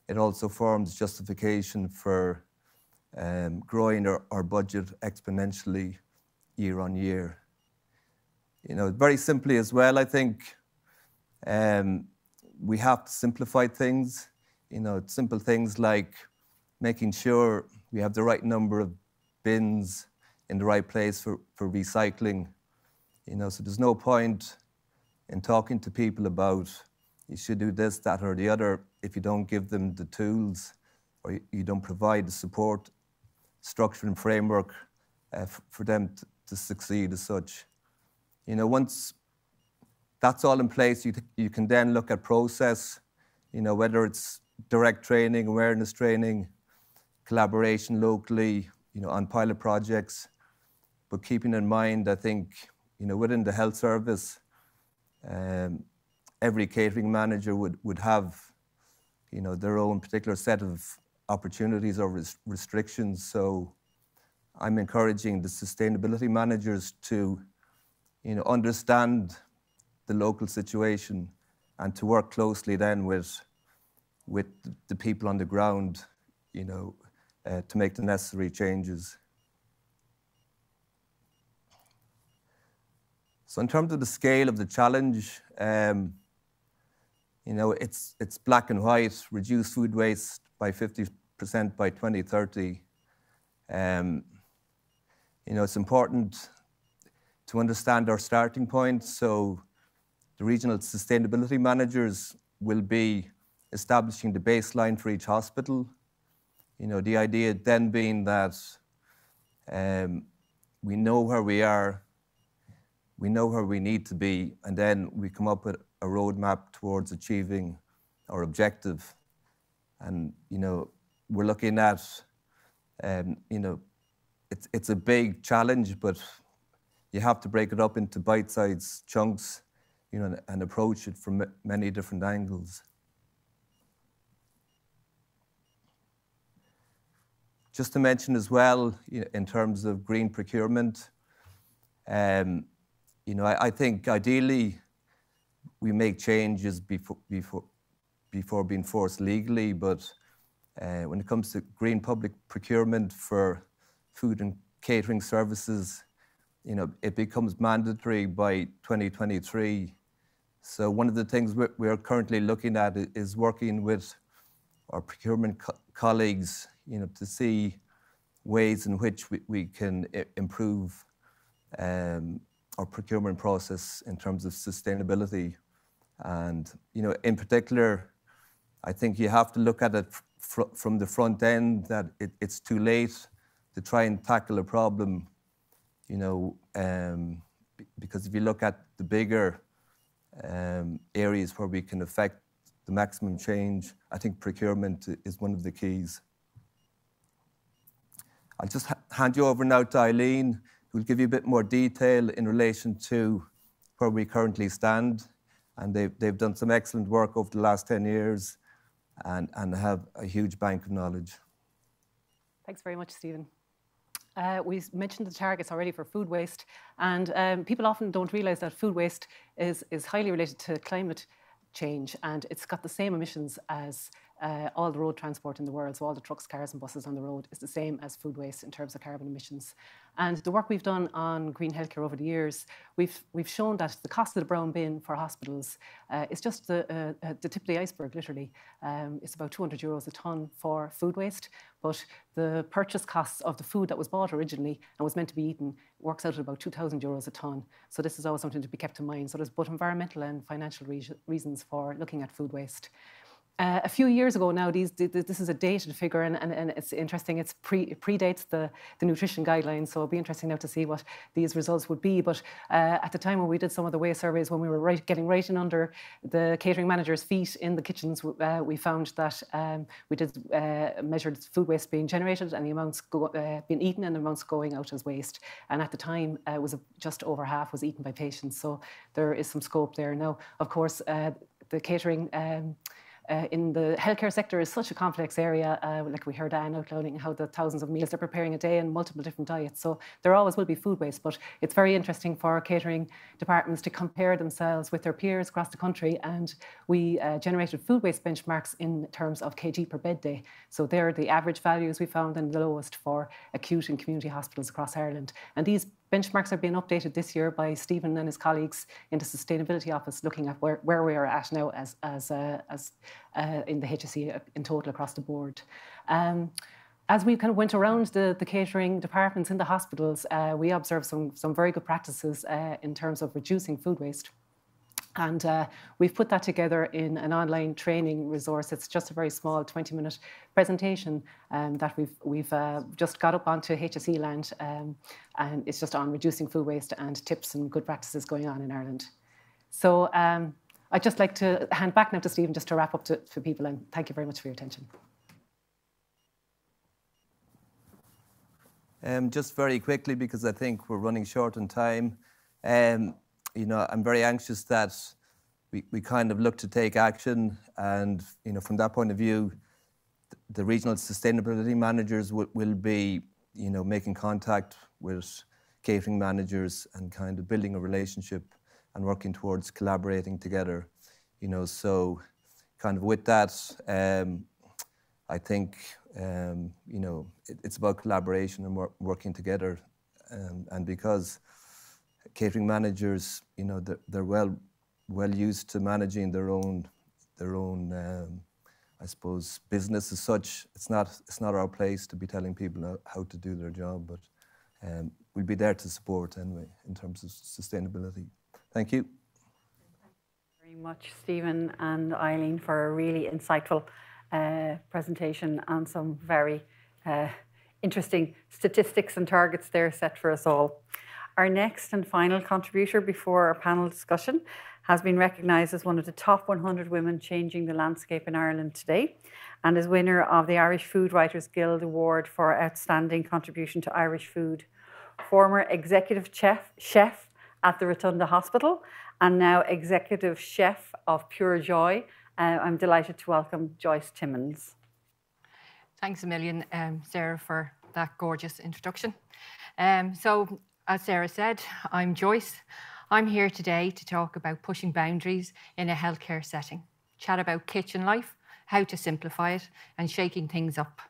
it also forms justification for growing our budget exponentially year on year. You know, very simply as well, I think we have to simplify things. You know, it's simple things like making sure we have the right number of bins in the right place for recycling. You know, so there's no point in talking to people about you should do this, that, or the other if you don't give them the tools or you don't provide the support, structure, and framework for them to succeed as such. You know, once that's all in place, you can then look at process, you know, whether it's direct training, awareness training, collaboration locally, you know, on pilot projects. But keeping in mind, I think, you know, within the health service, every catering manager would have, you know, their own particular set of opportunities or restrictions. So I'm encouraging the sustainability managers to, you know, understand the local situation and to work closely then with the people on the ground, you know, to make the necessary changes. So in terms of the scale of the challenge, you know, it's black and white, reduce food waste by 50% by 2030. You know, it's important to understand our starting point. So the regional sustainability managers will be establishing the baseline for each hospital. You know, the idea then being that we know where we are, we know where we need to be, and then we come up with a roadmap towards achieving our objective. And, you know, we're looking at, you know, it's a big challenge, but you have to break it up into bite-sized chunks, you know, and approach it from many different angles. Just to mention as well, you know, in terms of green procurement, you know, I think ideally we make changes before being forced legally, but when it comes to green public procurement for food and catering services, you know, it becomes mandatory by 2023. So one of the things we're currently looking at is working with our procurement colleagues, you know, to see ways in which we can improve our procurement process in terms of sustainability. And, you know, in particular, I think you have to look at it from the front end, that it's too late to try and tackle a problem, you know, because if you look at the bigger areas where we can affect the maximum change, I think procurement is one of the keys. I'll just hand you over now to Eileen, who will give you a bit more detail in relation to where we currently stand. And they've done some excellent work over the last 10 years and have a huge bank of knowledge. Thanks very much, Stephen. We mentioned the targets already for food waste, and people often don't realise that food waste is highly related to climate change, and it's got the same emissions as all the road transport in the world. So all the trucks, cars and buses on the road is the same as food waste in terms of carbon emissions. And the work we've done on green healthcare over the years, we've shown that the cost of the brown bin for hospitals is just the tip of the iceberg, literally. It's about €200 a tonne for food waste, but the purchase costs of the food that was bought originally and was meant to be eaten works out at about €2,000 a tonne. So this is always something to be kept in mind. So there's both environmental and financial reasons for looking at food waste. A few years ago now, this is a dated figure, and it's interesting, it predates the nutrition guidelines, so it'll be interesting now to see what these results would be. But at the time when we did some of the way surveys, when we were getting right in under the catering managers' feet in the kitchens, we found that we did measured food waste being generated and the amounts being eaten and the amounts going out as waste. And at the time, it was just over half was eaten by patients, so there is some scope there. Now, of course, the catering in the healthcare sector is such a complex area. Like we heard Anne outlining how the thousands of meals they're preparing a day and multiple different diets. So there always will be food waste, but it's very interesting for catering departments to compare themselves with their peers across the country. And we generated food waste benchmarks in terms of kg per bed day. So they're the average values we found and the lowest for acute and community hospitals across Ireland. And these benchmarks are being updated this year by Stephen and his colleagues in the Sustainability Office, looking at where we are at now as in the HSE in total across the board. As we kind of went around the catering departments in the hospitals, we observed some very good practices in terms of reducing food waste. And we've put that together in an online training resource. It's just a very small 20-minute presentation that we've just got up onto HSE Land. And it's just on reducing food waste and tips and good practices going on in Ireland. So I'd just like to hand back now to Stephen just to wrap up for people. And thank you very much for your attention. Just very quickly, because I think we're running short on time. You know, I'm very anxious that we kind of look to take action, and you know, from that point of view, the regional sustainability managers will be, you know, making contact with catering managers and kind of building a relationship and working towards collaborating together. You know, so kind of with that, I think you know, it's about collaboration and working together, and because catering managers, you know, they're well used to managing their own I suppose business as such. It's not our place to be telling people how to do their job, but we'll be there to support anyway in terms of sustainability. Thank you. Thank you very much, Stephen and Eileen, for a really insightful presentation and some very interesting statistics and targets there set for us all. Our next and final contributor before our panel discussion has been recognised as one of the top 100 women changing the landscape in Ireland today, and is winner of the Irish Food Writers Guild Award for outstanding contribution to Irish food, former executive chef at the Rotunda Hospital, and now executive chef of Pure Joy. I'm delighted to welcome Joyce Timmons. Thanks a million, Sarah, for that gorgeous introduction. So, as Sarah said, I'm Joyce. I'm here today to talk about pushing boundaries in a healthcare setting, chat about kitchen life, how to simplify it, and shaking things up.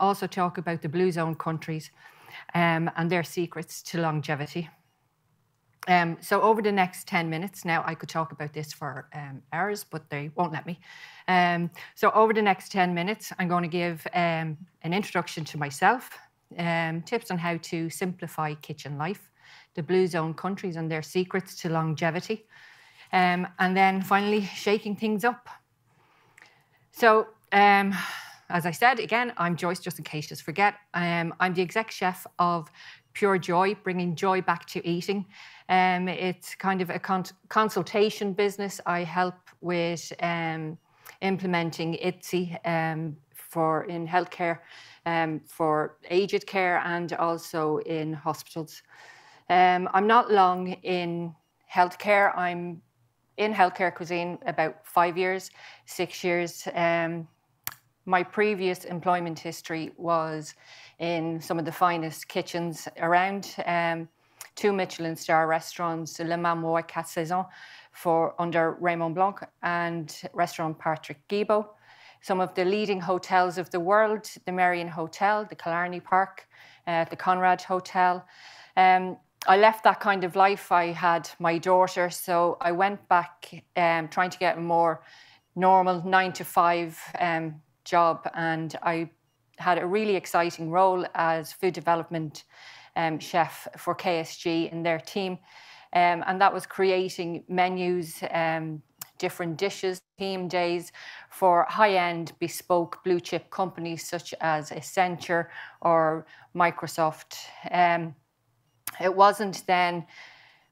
Also talk about the Blue Zone countries and their secrets to longevity. So over the next 10 minutes, now I could talk about this for hours, but they won't let me. So over the next 10 minutes, I'm going to give an introduction to myself, tips on how to simplify kitchen life, the Blue Zone countries and their secrets to longevity, and then finally shaking things up. So as I said, again, I'm Joyce, just in case you forget. I'm the exec chef of Pure Joy, bringing joy back to eating. It's kind of a consultation business. I help with implementing ITSI in healthcare, for aged care and also in hospitals. I'm not long in healthcare. I'm in healthcare cuisine about 5 years, 6 years. My previous employment history was in some of the finest kitchens around, 2 Michelin star restaurants, Le Mamois 4 Saisons under Raymond Blanc and restaurant Patrick Guibault. Some of the leading hotels of the world, the Marion Hotel, the Killarney Park, the Conrad Hotel. I left that kind of life. I had my daughter, so I went back trying to get a more normal 9-to-5 job. And I had a really exciting role as food development chef for KSG and their team. And that was creating menus, different dishes, theme days for high-end bespoke blue chip companies such as Accenture or Microsoft. It wasn't then,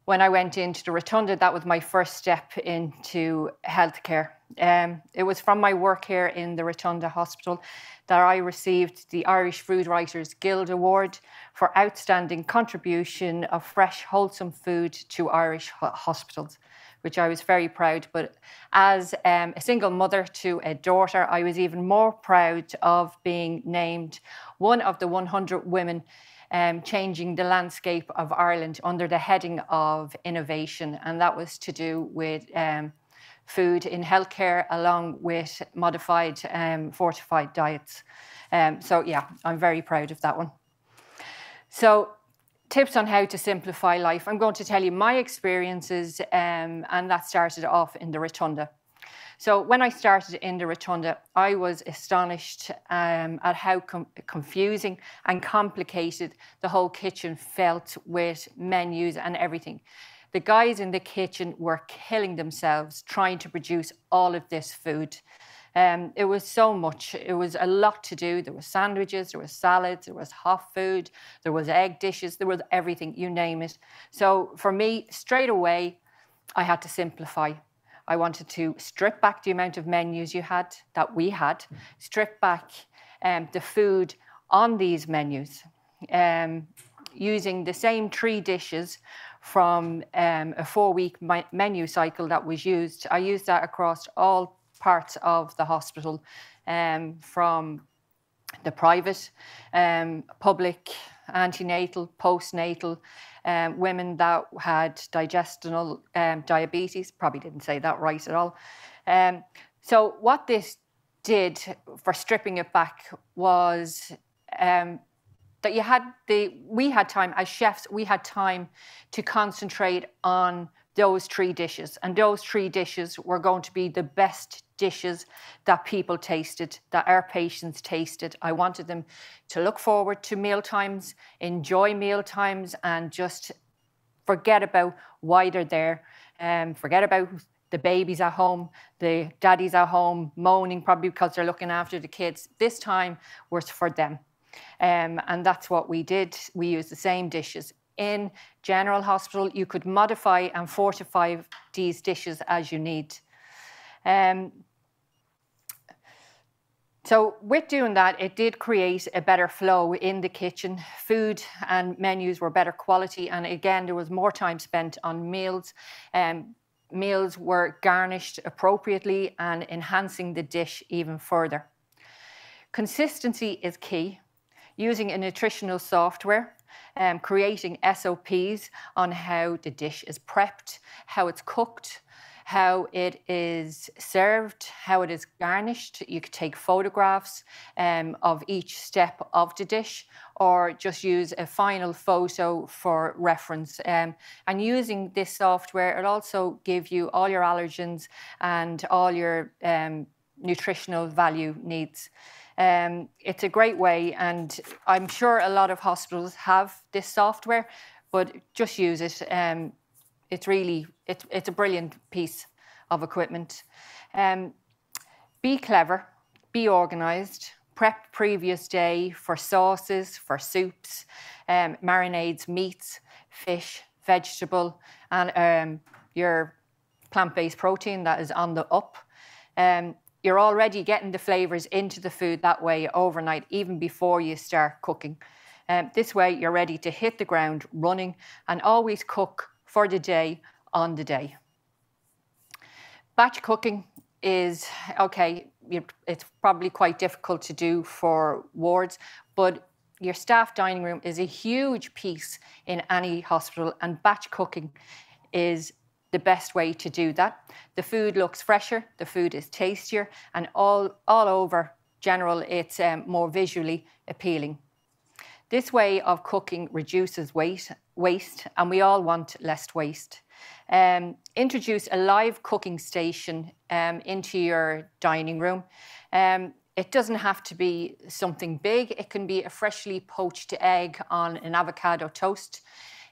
when I went into the Rotunda, that was my first step into healthcare. It was from my work here in the Rotunda Hospital that I received the Irish Food Writers Guild Award for outstanding contribution of fresh, wholesome food to Irish hospitals, which I was very proud. But as a single mother to a daughter, I was even more proud of being named one of the 100 women changing the landscape of Ireland under the heading of innovation. And that was to do with food in healthcare, along with modified fortified diets. So yeah, I'm very proud of that one. So tips on how to simplify life. I'm going to tell you my experiences, and that started off in the Rotunda. So when I started in the Rotunda, I was astonished at how confusing and complicated the whole kitchen felt with menus and everything. The guys in the kitchen were killing themselves trying to produce all of this food. It was so much. It was a lot to do. There were sandwiches, there were salads, there was hot food, there was egg dishes, there was everything, you name it. So for me, straight away, I had to simplify. I wanted to strip back the amount of menus we had, strip back the food on these menus, using the same 3 dishes from a 4-week menu cycle that was used. I used that across all parts of the hospital, from the private, public, antenatal, postnatal, women that had digestional diabetes, probably didn't say that right at all. So what this did for stripping it back was that we had time, as chefs, we had time to concentrate on those 3 dishes. And those 3 dishes were going to be the best dishes that people tasted, that our patients tasted. I wanted them to look forward to mealtimes, enjoy mealtimes, and just forget about why they're there. Forget about the babies at home, the daddies at home, moaning probably because they're looking after the kids. This time was for them. And that's what we did. We used the same dishes. In general hospital, you could modify and fortify these dishes as you need. So with doing that, it did create a better flow in the kitchen. Food and menus were better quality. And again, there was more time spent on meals. Meals were garnished appropriately and enhancing the dish even further. Consistency is key. Using a nutritional software, creating SOPs on how the dish is prepped, how it's cooked, how it is served, how it is garnished. You could take photographs of each step of the dish, or just use a final photo for reference. And using this software, it'll also give you all your allergens and all your nutritional value needs. It's a great way, and I'm sure a lot of hospitals have this software, but just use it. It's a brilliant piece of equipment. Be clever, be organised, prep previous day for sauces, for soups, marinades, meats, fish, vegetable, and your plant-based protein that is on the up. You're already getting the flavours into the food that way overnight, even before you start cooking. This way, you're ready to hit the ground running, and always cook for the day on the day. Batch cooking is, okay, it's probably quite difficult to do for wards, but your staff dining room is a huge piece in any hospital, and batch cooking is the best way to do that. The food looks fresher, the food is tastier, and all over general, it's more visually appealing. This way of cooking reduces waste, and we all want less waste. Introduce a live cooking station into your dining room. It doesn't have to be something big. It can be a freshly poached egg on an avocado toast.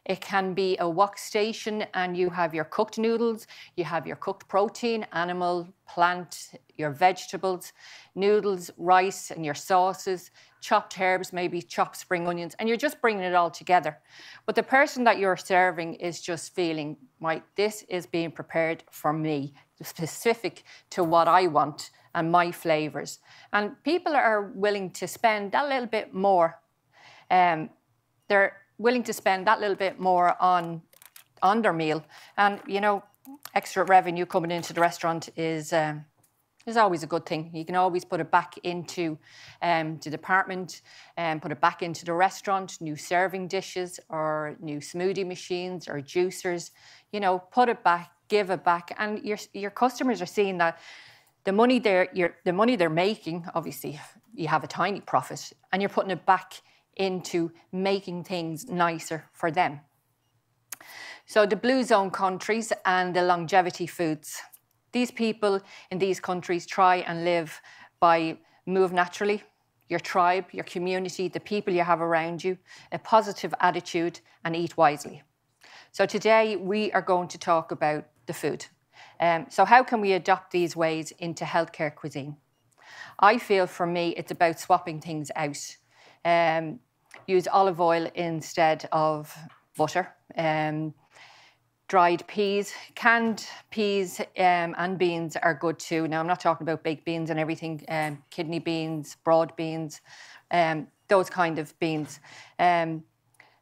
It can be a wok station, and you have your cooked noodles, you have your cooked protein, animal, plant, your vegetables, noodles, rice, and your sauces, chopped herbs, maybe chopped spring onions, and you're just bringing it all together. But the person that you're serving is just feeling, right, this is being prepared for me, specific to what I want and my flavours. And people are willing to spend that little bit more. They're willing to spend that little bit more on their meal. And, you know, extra revenue coming into the restaurant is always a good thing. You can always put it back into the department and put it back into the restaurant, new serving dishes or new smoothie machines or juicers. You know, put it back, give it back. And your customers are seeing that the money they're making, obviously you have a tiny profit, and you're putting it back into making things nicer for them. So the blue zone countries and the longevity foods. These people in these countries try and live by move naturally, your tribe, your community, the people you have around you, a positive attitude, and eat wisely. So today we are going to talk about the food. So how can we adopt these ways into healthcare cuisine? I feel for me it's about swapping things out. Use olive oil instead of butter. Dried peas, canned peas and beans are good too. Now, I'm not talking about baked beans and everything, kidney beans, broad beans, those kind of beans.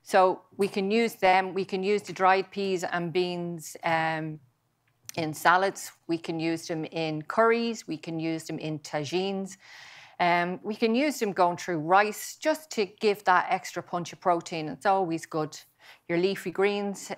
So we can use them. We can use the dried peas and beans in salads. We can use them in curries. We can use them in tagines. We can use them going through rice just to give that extra punch of protein. It's always good. Your leafy greens,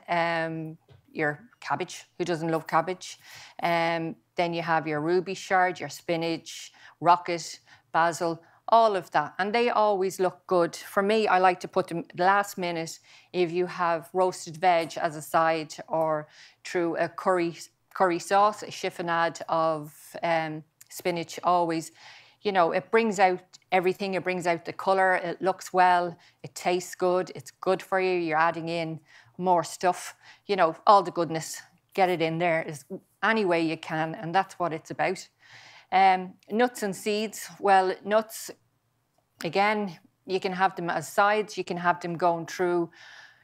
your cabbage, who doesn't love cabbage? Then you have your ruby shard, your spinach, rocket, basil, all of that. And they always look good. For me, I like to put them last minute if you have roasted veg as a side or through a curry sauce, a chiffonade of spinach always. You know, it brings out everything. It brings out the colour. It looks well. It tastes good. It's good for you. You're adding in more stuff. You know, all the goodness. Get it in there is any way you can, and that's what it's about. Nuts and seeds. Well, nuts, again, you can have them as sides. You can have them going through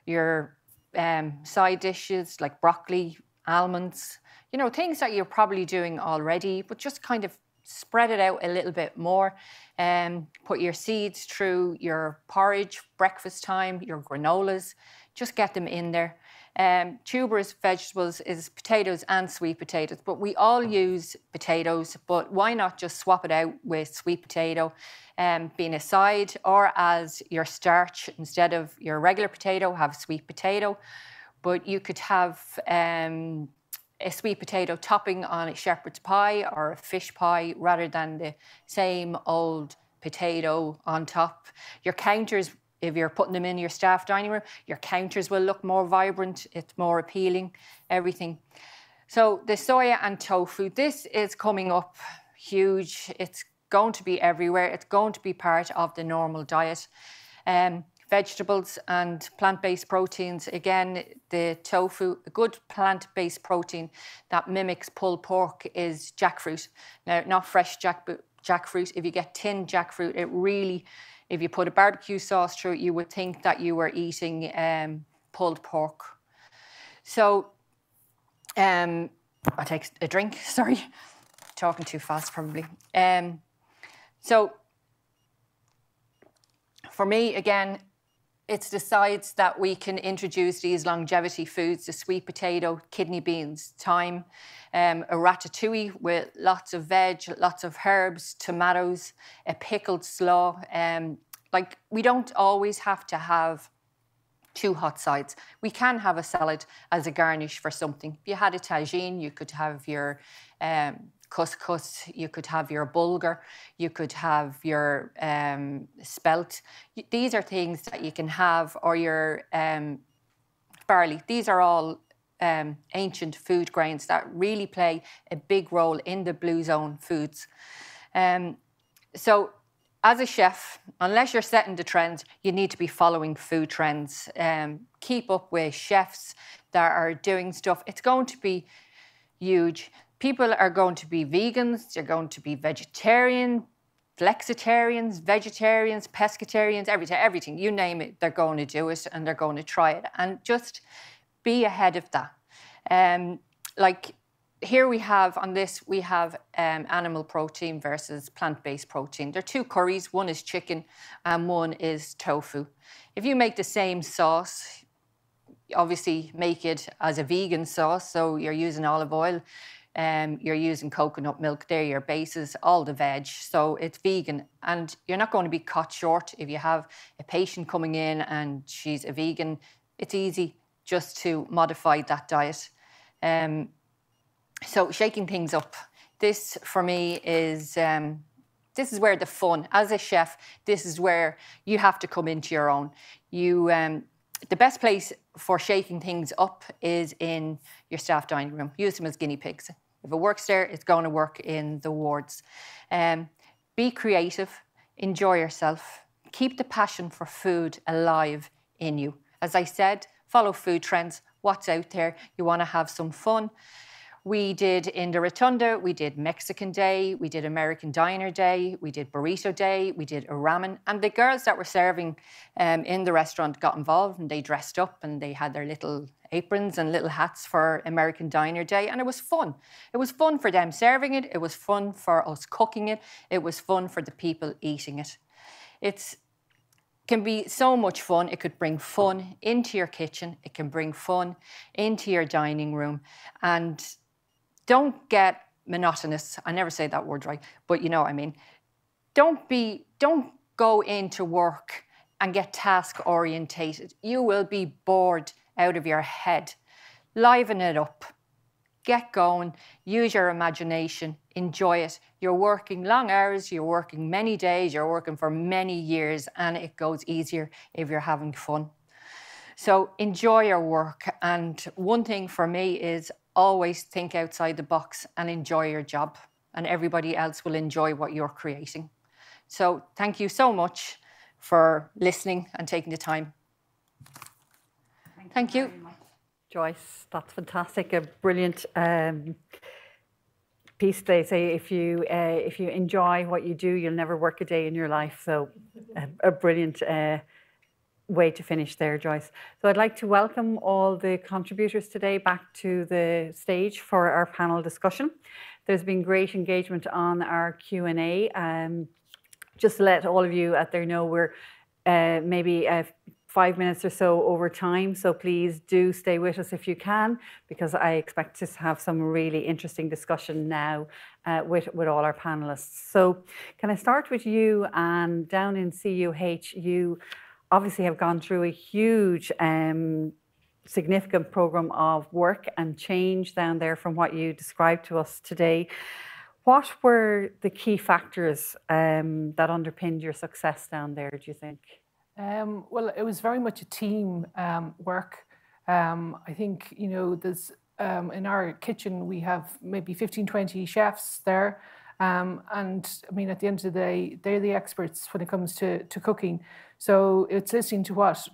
your side dishes like broccoli, almonds. You know, things that you're probably doing already, but just kind of spread it out a little bit more. Put your seeds through your porridge, breakfast time, your granolas. Just get them in there. Tuberous vegetables is potatoes and sweet potatoes, but we all use potatoes, but why not just swap it out with sweet potato being a side or as your starch instead of your regular potato, have sweet potato. But you could have a sweet potato topping on a shepherd's pie or a fish pie rather than the same old potato on top. Your counters, if you're putting them in your staff dining room, your counters will look more vibrant, it's more appealing, everything. So the soya and tofu, this is coming up huge. It's going to be everywhere. It's going to be part of the normal diet. Vegetables and plant-based proteins. Again, the tofu, a good plant-based protein that mimics pulled pork is jackfruit. Now, not fresh jackfruit. If you get tinned jackfruit, it really, if you put a barbecue sauce through it, you would think that you were eating pulled pork. So, I'll take a drink, sorry. Talking too fast, probably. So, for me, again, it's the sides that we can introduce these longevity foods, the sweet potato, kidney beans, thyme, a ratatouille with lots of veg, lots of herbs, tomatoes, a pickled slaw. Like, we don't always have to have two hot sides. We can have a salad as a garnish for something. If you had a tagine, you could have your couscous, you could have your bulgur, you could have your spelt. These are things that you can have, or your barley. These are all ancient food grains that really play a big role in the blue zone foods. So as a chef, unless you're setting the trends, you need to be following food trends. Keep up with chefs that are doing stuff. It's going to be huge. People are going to be vegans, they're going to be vegetarian, flexitarians, vegetarians, pescatarians, everything, you name it, they're going to do it and they're going to try it. And just be ahead of that. Like here we have, on this, we have animal protein versus plant-based protein. There are two curries, one is chicken and one is tofu. If you make the same sauce, obviously make it as a vegan sauce, so you're using olive oil, you're using coconut milk, they're your bases, all the veg, so it's vegan. And you're not going to be caught short if you have a patient coming in and she's a vegan. It's easy just to modify that diet. So shaking things up. This, for me, is... this is where the fun, as a chef, this is where you have to come into your own. You, the best place for shaking things up is in your staff dining room. Use them as guinea pigs. If it works there, it's going to work in the wards. Be creative, enjoy yourself, keep the passion for food alive in you. As I said, follow food trends, what's out there. You want to have some fun. We did in the Rotunda, we did Mexican Day, we did American Diner Day, we did Burrito Day, we did a ramen. And the girls that were serving in the restaurant got involved and they dressed up and they had their little aprons and little hats for American Diner Day. And it was fun. It was fun for them serving it. It was fun for us cooking it. It was fun for the people eating it. It's... can be so much fun. It could bring fun into your kitchen. It can bring fun into your dining room. And don't get monotonous. I never say that word right, but you know what I mean. Don't go into work and get task orientated. You will be bored out of your head. Liven it up. Get going. Use your imagination. Enjoy it. You're working long hours. You're working many days. You're working for many years, and it goes easier if you're having fun. So enjoy your work. And one thing for me is always think outside the box and enjoy your job, and everybody else will enjoy what you're creating. So thank you so much for listening and taking the time. Thank you. Joyce, that's fantastic. A brilliant piece. They say if you enjoy what you do, you'll never work a day in your life. So a brilliant way to finish there, Joyce. So I'd like to welcome all the contributors today back to the stage for our panel discussion. There's been great engagement on our Q&A. Just to let all of you out there know, we're maybe 5 minutes or so over time, so please do stay with us if you can, because I expect to have some really interesting discussion now with all our panellists. So can I start with you, Anne? Down in CUH, you obviously have gone through a huge, significant programme of work and change down there from what you described to us today. What were the key factors that underpinned your success down there, do you think? Well, it was very much a team work. I think, you know, there's, in our kitchen, we have maybe 15, 20 chefs there. And I mean, at the end of the day, they're the experts when it comes to cooking. So it's listening to what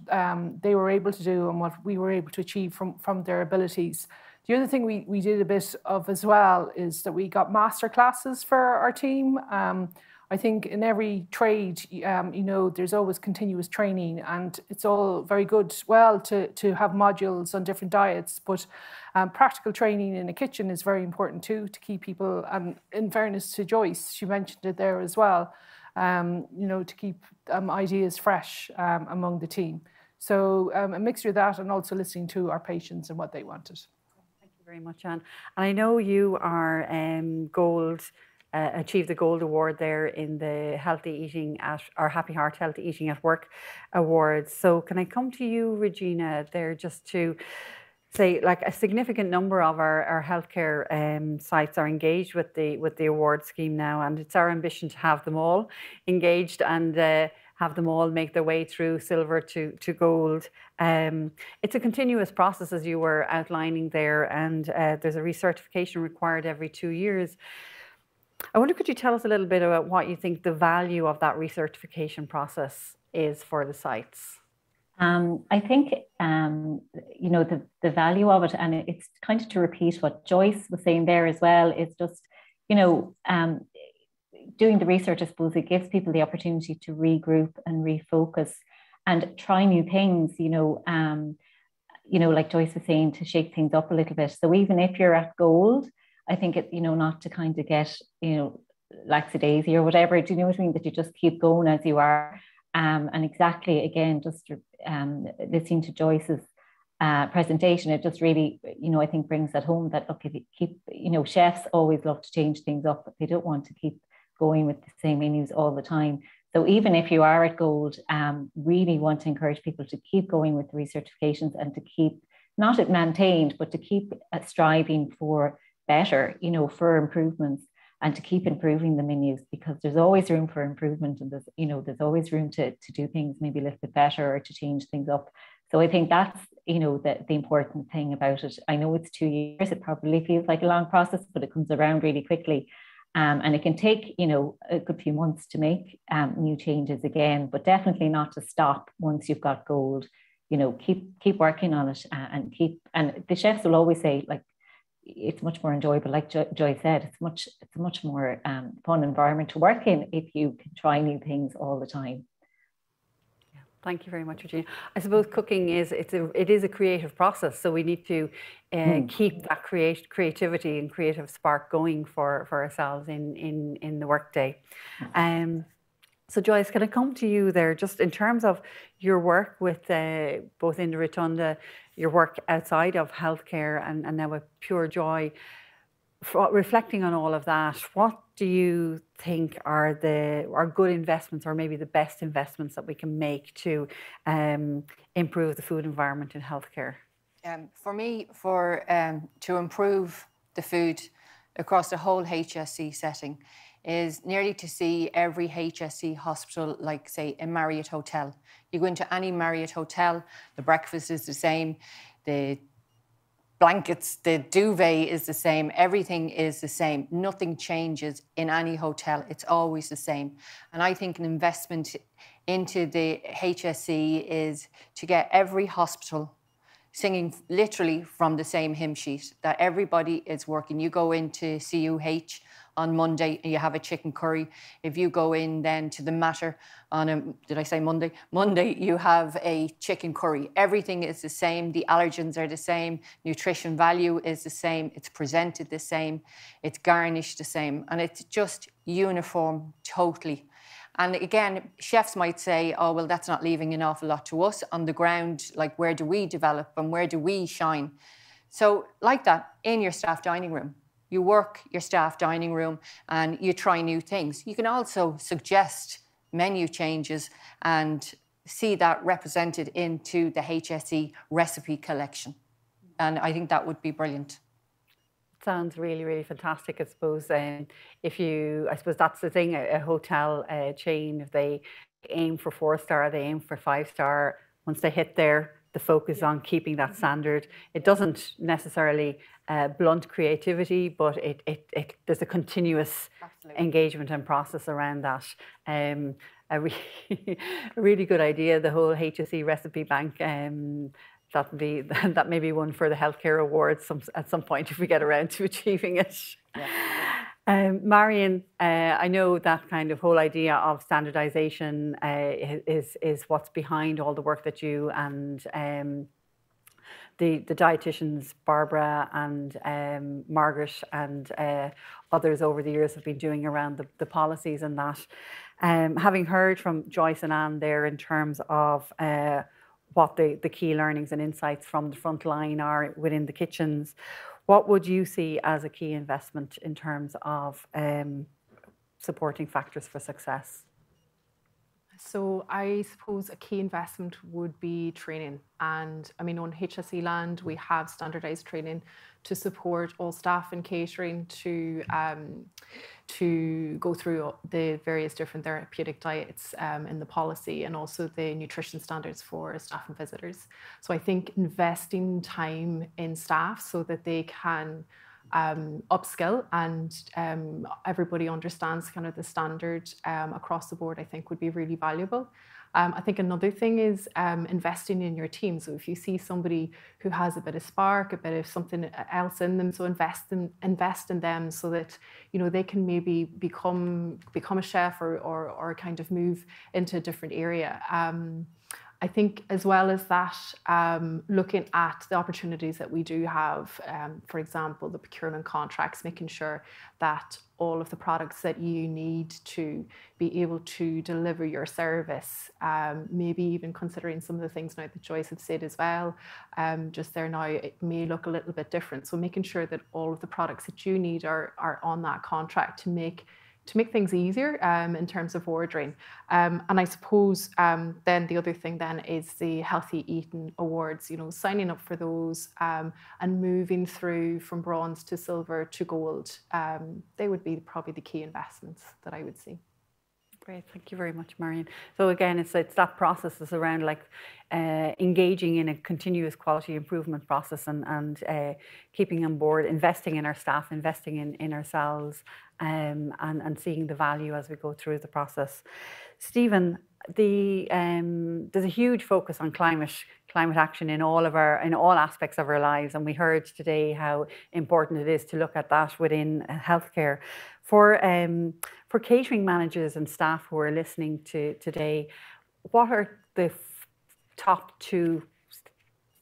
they were able to do and what we were able to achieve from their abilities. The other thing we did a bit of as well is that we got master classes for our team. I think in every trade, you know, there's always continuous training, and it's all very good, well, to have modules on different diets, but practical training in a kitchen is very important too, to keep people, and in fairness to Joyce, she mentioned it there as well, you know, to keep ideas fresh among the team. So a mixture of that and also listening to our patients and what they wanted. Thank you very much, Anne. And I know you are gold... achieved the Gold Award there in the Healthy Eating at, or Happy Heart Healthy Eating at Work Awards. So can I come to you, Regina, there just to say, like, a significant number of our healthcare sites are engaged with the award scheme now, and it's our ambition to have them all engaged and have them all make their way through silver to gold. It's a continuous process, as you were outlining there, and there's a recertification required every 2 years. I wonder, could you tell us a little bit about what you think the value of that recertification process is for the sites? I think, you know, the value of it, and it's kind of to repeat what Joyce was saying there as well, is just, you know, doing the research, I suppose, it gives people the opportunity to regroup and refocus and try new things, you know, like Joyce was saying, to shake things up a little bit. So even if you're at gold, I think it, you know, not to kind of get, you know, lackadaisy or whatever, do you know what I mean? That you just keep going as you are. And exactly, again, just listening to Joyce's presentation, it just really, I think brings that home that, look, if you keep, chefs always love to change things up, but they don't want to keep going with the same menus all the time. So even if you are at Gold, really want to encourage people to keep going with the recertifications and to keep, not it maintained, but to keep striving for better, for improvements, and to keep improving the menus, because there's always room for improvement, and there's, there's always room to do things maybe a little bit better or to change things up. So I think that's, the important thing about it. I know it's 2 years, it probably feels like a long process, but it comes around really quickly. And it can take, a good few months to make new changes again, but definitely not to stop once you've got Gold. Keep working on it, and the chefs will always say, like, it's much more enjoyable. Like Joy said, it's a much more fun environment to work in if you can try new things all the time. Yeah, thank you very much, Regina. I suppose cooking is a creative process, so we need to keep that creativity and creative spark going for ourselves in the workday. So Joyce, can I come to you there, just in terms of your work with both in the Rotunda, your work outside of healthcare, and now with Pure Joy, reflecting on all of that, what do you think are good investments, or maybe the best investments that we can make to improve the food environment in healthcare? For me, to improve the food across the whole HSE setting, is nearly to see every HSE hospital, like, say, a Marriott hotel. You go into any Marriott hotel, the breakfast is the same, the blankets, the duvet is the same, everything is the same. Nothing changes in any hotel. It's always the same. And I think an investment into the HSE is to get every hospital singing literally from the same hymn sheet, that everybody is working. You go into CUH on Monday and you have a chicken curry. If you go in then to the Matter on a, did I say Monday? Monday, you have a chicken curry. Everything is the same. The allergens are the same. Nutrition value is the same. It's presented the same. It's garnished the same. And it's just uniform totally. And again, chefs might say, oh, well, that's not leaving an awful lot to us on the ground. Like, where do we develop and where do we shine? So like that, in your staff dining room, you work your staff dining room and you try new things. You can also suggest menu changes and see that represented into the HSE recipe collection. And I think that would be brilliant. Sounds really, really fantastic, I suppose. And I suppose that's the thing, a hotel chain, if they aim for 4-star, they aim for 5-star. Once they hit there, the focus on keeping that standard. It doesn't necessarily blunt creativity, but there's a continuous engagement and process around that. A really good idea, the whole HSE recipe bank. That may be one for the healthcare awards at some point if we get around to achieving it. Yeah. Marian, I know that kind of whole idea of standardisation is what's behind all the work that you and the dietitians Barbara and Margaret and others over the years have been doing around the policies and that. Having heard from Joyce and Anne there in terms of what the key learnings and insights from the front line are within the kitchens, what would you see as a key investment in terms of supporting factors for success? So I suppose a key investment would be training. And I mean, on HSE Land, we have standardised training to support all staff in catering to go through the various different therapeutic diets in the policy, and also the nutrition standards for staff and visitors. So I think investing time in staff so that they can upskill and everybody understands kind of the standard across the board, I think would be really valuable. I think another thing is investing in your team. So if you see somebody who has a bit of spark, a bit of something else in them, so invest in them so that, they can maybe become a chef or kind of move into a different area. I think as well as that, looking at the opportunities that we do have, for example, the procurement contracts, making sure that all of the products that you need to be able to deliver your service, maybe even considering some of the things now that Joyce have said as well, just there now, it may look a little bit different. So making sure that all of the products that you need are on that contract to make things easier in terms of ordering. And I suppose then the other thing then is the Healthy Eating Awards, you know, signing up for those and moving through from bronze to silver to gold. They would be probably the key investments that I would see. Great, thank you very much, Marian. So again, it's that process is around like engaging in a continuous quality improvement process and keeping on board, investing in our staff, investing in ourselves, and seeing the value as we go through the process. Stephen, there's a huge focus on climate action in all aspects of our lives, and we heard today how important it is to look at that within healthcare. For catering managers and staff who are listening to today, what are the top two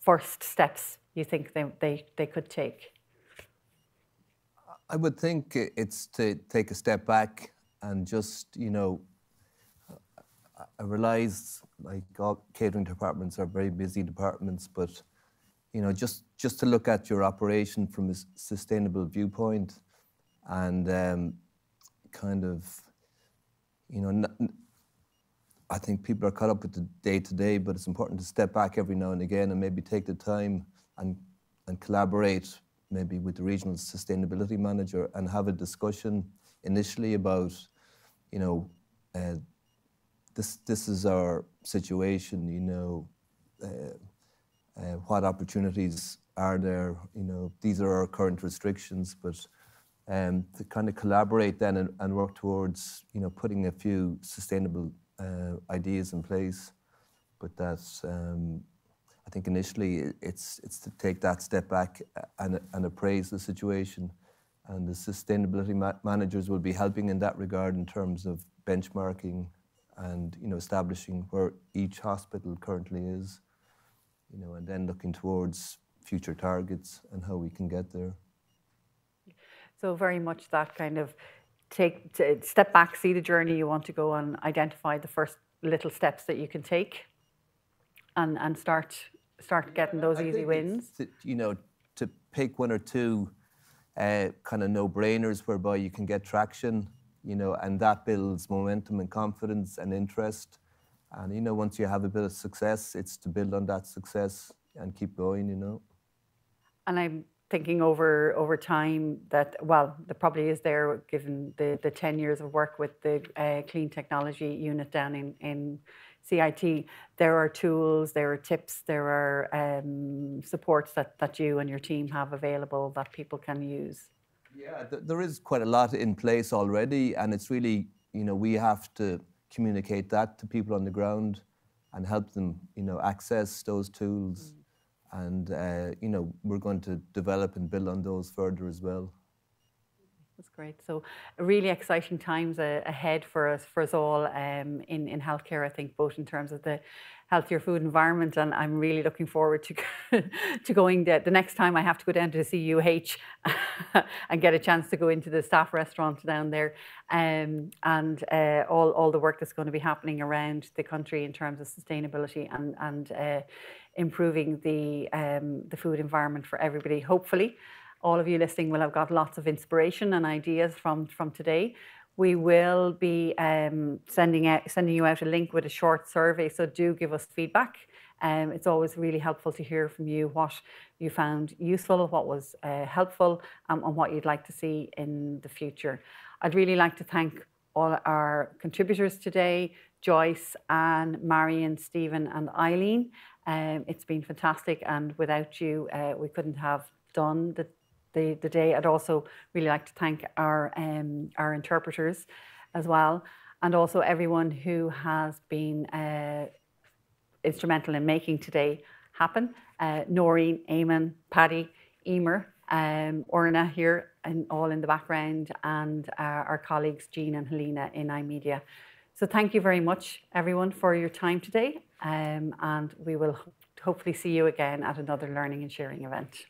first steps you think they could take? I would think it's to take a step back and just, you know, I realise like all catering departments are very busy departments, but, you know, just to look at your operation from a sustainable viewpoint. And kind of, you know, I think people are caught up with the day-to-day, but it's important to step back every now and again and maybe take the time and collaborate maybe with the regional sustainability manager and have a discussion initially about, you know, this is our situation, you know, what opportunities are there, you know, these are our current restrictions, but to kind of collaborate then and work towards, you know, putting a few sustainable ideas in place. But that's, I think initially it's to take that step back and appraise the situation. And the sustainability managers will be helping in that regard in terms of benchmarking and, you know, establishing where each hospital currently is, you know, and then looking towards future targets and how we can get there. So very much that kind of step back, see the journey you want to go on, identify the first little steps that you can take, and start getting those easy wins. You know, to pick one or two kind of no-brainers whereby you can get traction, you know, and that builds momentum and confidence and interest. And, you know, once you have a bit of success, it's to build on that success and keep going, you know. And I'm thinking over time that, well, there probably is there, given the 10 years of work with the Clean Technology unit down in CIT, there are tools, there are tips, there are supports that you and your team have available that people can use. Yeah, there is quite a lot in place already, and it's really, you know, we have to communicate that to people on the ground and help them, you know, access those tools. Mm-hmm. And, you know, we're going to develop and build on those further as well. That's great. So really exciting times ahead for us all in healthcare, I think, both in terms of the healthier food environment, and I'm really looking forward to going there. The next time I have to go down to the CUH and get a chance to go into the staff restaurant down there, and all the work that's going to be happening around the country in terms of sustainability and improving the food environment for everybody. Hopefully, all of you listening will have got lots of inspiration and ideas from today. We will be sending you out a link with a short survey, so do give us feedback. It's always really helpful to hear from you what you found useful, what was helpful, and what you'd like to see in the future. I'd really like to thank all our contributors today, Joyce, Anne, Marian, Stephen and Eileen. It's been fantastic, and without you we couldn't have done the day. I'd also really like to thank our interpreters as well, and also everyone who has been instrumental in making today happen. Noreen, Eamon, Paddy, Eimear, Orna here, and all in the background, and our colleagues Jean and Helena in iMedia. So thank you very much, everyone, for your time today. And we will hopefully see you again at another learning and sharing event.